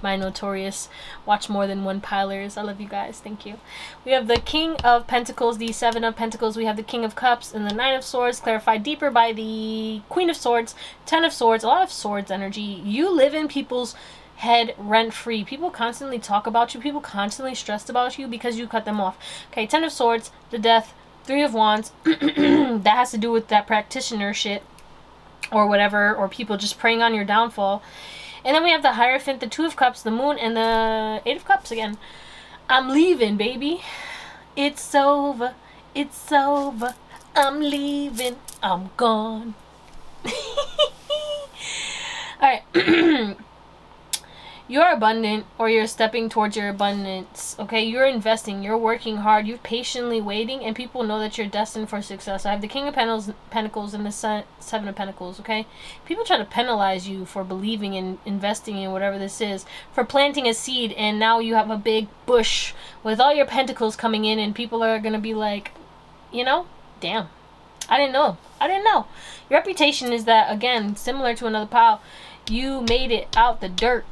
my notorious watch more than one pilers. I love you guys. Thank you. We have the King of Pentacles, the 7 of Pentacles. We have the King of Cups and the 9 of Swords, clarified deeper by the Queen of Swords, 10 of Swords, a lot of swords energy. You live in people's head rent-free. People constantly talk about you. People constantly stressed about you because you cut them off. Okay, 10 of Swords, the Death, 3 of Wands. That has to do with that practitioner shit or whatever, or people just preying on your downfall. And then we have the Hierophant, the Two of Cups, the Moon, and the Eight of Cups again. I'm leaving, baby. It's over. It's over. I'm leaving. I'm gone. Alright. You're abundant, or you're stepping towards your abundance, okay? You're investing, you're working hard, you're patiently waiting, and people know that you're destined for success. I have the King of Pentacles and the Seven of Pentacles, okay? People try to penalize you for believing in investing in whatever this is, for planting a seed, and now you have a big bush with all your pentacles coming in, and people are going to be like, you know, damn, I didn't know. I didn't know. Your reputation is that, again, similar to another pile, you made it out the dirt.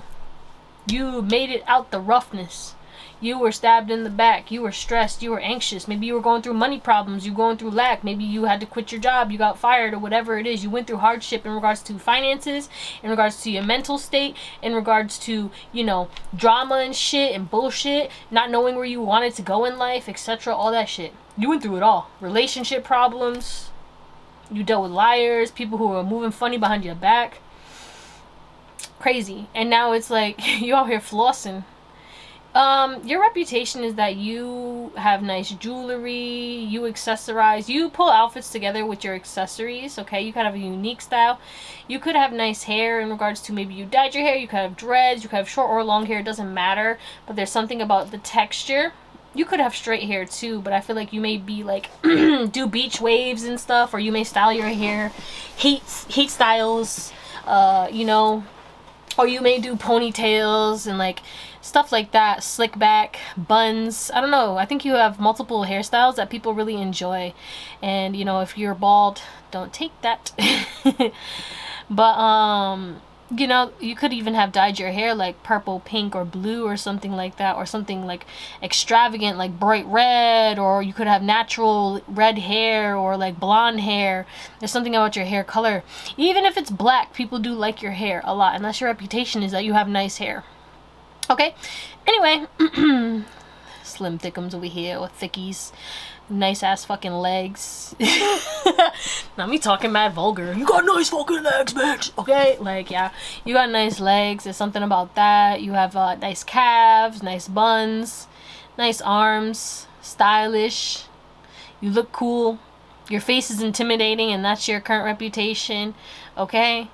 You made it out the roughness. You were stabbed in the back. You were stressed. You were anxious. Maybe you were going through money problems. You were going through lack. Maybe you had to quit your job. You got fired or whatever it is. You went through hardship in regards to finances, in regards to your mental state, in regards to, you know, drama and shit and bullshit, not knowing where you wanted to go in life, etc. All that shit. You went through it all. Relationship problems. You dealt with liars, people who were moving funny behind your back. Crazy. And now it's like you out here flossing. Your reputation is that you have nice jewelry, you accessorize, you pull outfits together with your accessories, okay? You kind of have a unique style. You could have nice hair in regards to maybe you dyed your hair, you could have dreads, you could have short or long hair, it doesn't matter, but there's something about the texture. You could have straight hair too, but I feel like you may be like do beach waves and stuff, or you may style your hair heat styles, you know, or you may do ponytails and like stuff like that, slick back, buns. I don't know. I think you have multiple hairstyles that people really enjoy. And you know, if you're bald, don't take that. But you know, you could even have dyed your hair like purple, pink, or blue or something like that, or something like extravagant like bright red, or you could have natural red hair or like blonde hair. There's something about your hair color. Even if it's black, people do like your hair a lot, unless your reputation is that you have nice hair. Okay? Anyway, slim thickums over here, or thickies. Nice ass fucking legs. Not me talking mad vulgar. You got nice fucking legs, bitch. Okay, like, yeah, you got nice legs. There's something about that. You have nice calves, nice buns, nice arms, stylish. You look cool. Your face is intimidating, and that's your current reputation. Okay.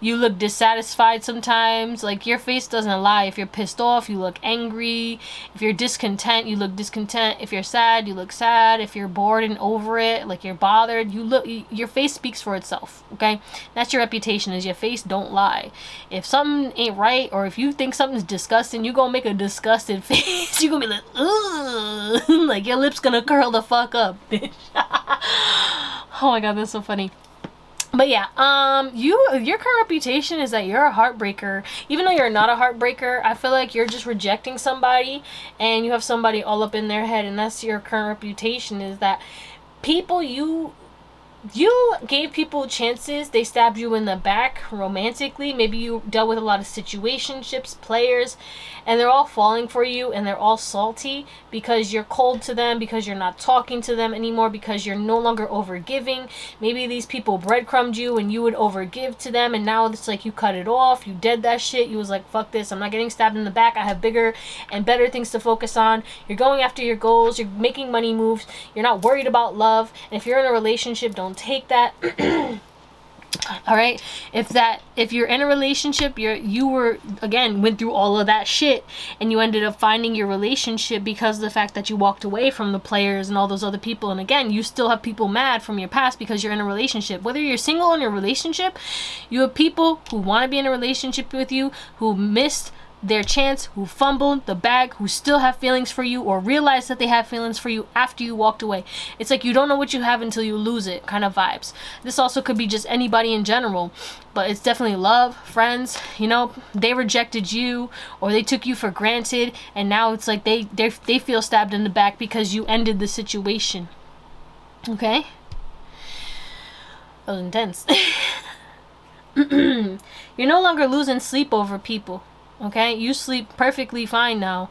You look dissatisfied sometimes. Like, your face doesn't lie. If you're pissed off, you look angry. If you're discontent, you look discontent. If you're sad, you look sad. If you're bored and over it, like you're bothered, you look, your face speaks for itself, okay? That's your reputation, is your face don't lie. If something ain't right, or if you think something's disgusting, you gonna make a disgusted face. You gonna be like, ugh. Like, your lips gonna curl the fuck up, bitch. Oh my god, that's so funny. But yeah, your current reputation is that you're a heartbreaker. Even though you're not a heartbreaker, I feel like you're just rejecting somebody, and you have somebody all up in their head, and that's your current reputation, is that people you gave people chances, they stabbed you in the back romantically. Maybe you dealt with a lot of situationships, players, and they're all falling for you, and they're all salty because you're cold to them, because you're not talking to them anymore, because you're no longer overgiving. Maybe these people breadcrumbed you and you would overgive to them, and now it's like you cut it off, you did that shit, you was like, fuck this, I'm not getting stabbed in the back, I have bigger and better things to focus on. You're going after your goals, you're making money moves, you're not worried about love, and if you're in a relationship, don't take that. All right, if you're in a relationship, you were again went through all of that shit, and you ended up finding your relationship because of the fact that you walked away from the players and all those other people. And again, you still have people mad from your past because you're in a relationship. Whether you're single in your relationship, you have people who want to be in a relationship with you, who missed their chance, who fumbled the bag, who still have feelings for you, or realize that they have feelings for you after you walked away. It's like you don't know what you have until you lose it kind of vibes. This also could be just anybody in general, but it's definitely love, friends, you know, they rejected you, or they took you for granted, and now it's like they feel stabbed in the back because you ended the situation. Okay? That was intense. You're no longer losing sleep over people. Okay, you sleep perfectly fine now.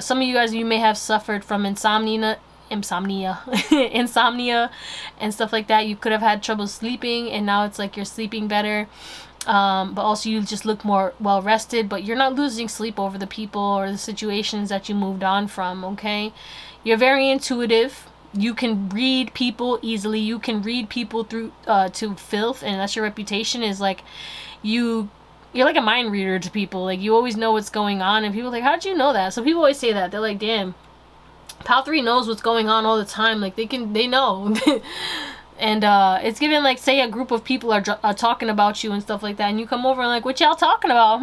Some of you guys, you may have suffered from insomnia insomnia and stuff like that. You could have had trouble sleeping and now it's like you're sleeping better, but also you just look more well rested, but you're not losing sleep over the people or the situations that you moved on from. Okay, you're very intuitive. You can read people easily. You can read people through to filth, and that's your reputation, is like you're like a mind reader to people. Like, you always know what's going on, and people are like, how'd you know that? So people always say that. They're like, damn, Pile 3 knows what's going on all the time. Like, they know. And it's given, like, say a group of people are talking about you and stuff like that, and you come over and like, what y'all talking about,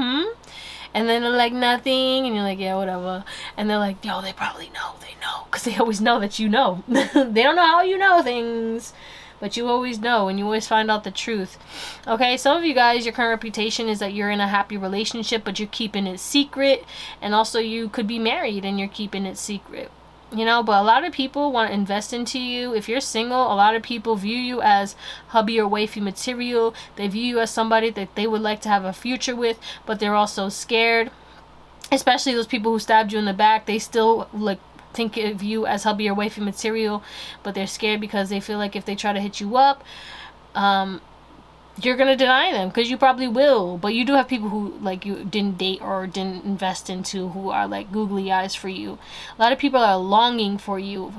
And then they're like, nothing. And you're like, yeah, whatever. And they're like, yo, they probably know. They know. Because they always know that you know. They don't know how you know things. But you always know. And you always find out the truth. Okay, some of you guys, your current reputation is that you're in a happy relationship, but you're keeping it secret. And also you could be married and you're keeping it secret. You know, but a lot of people want to invest into you. If you're single, a lot of people view you as hubby or wifey material. They view you as somebody that they would like to have a future with, but they're also scared. Especially those people who stabbed you in the back. They still, like, think of you as hubby or wifey material, but they're scared because they feel like if they try to hit you up, you're gonna deny them, because you probably will. But you do have people who, like, you didn't date or didn't invest into, who are like googly eyes for you. A lot of people are longing for you.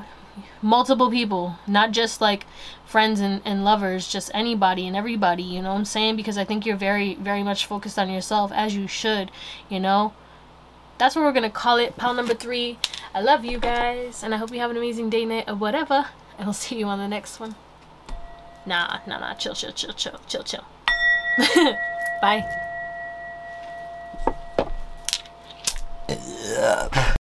Multiple people, not just like friends and lovers, just anybody and everybody, you know what I'm saying? Because I think you're very, very much focused on yourself, as you should, you know? That's what we're gonna call it. Pile number 3. I love you guys, and I hope you have an amazing day, night, or whatever, and I'll see you on the next one. Nah, chill. Bye.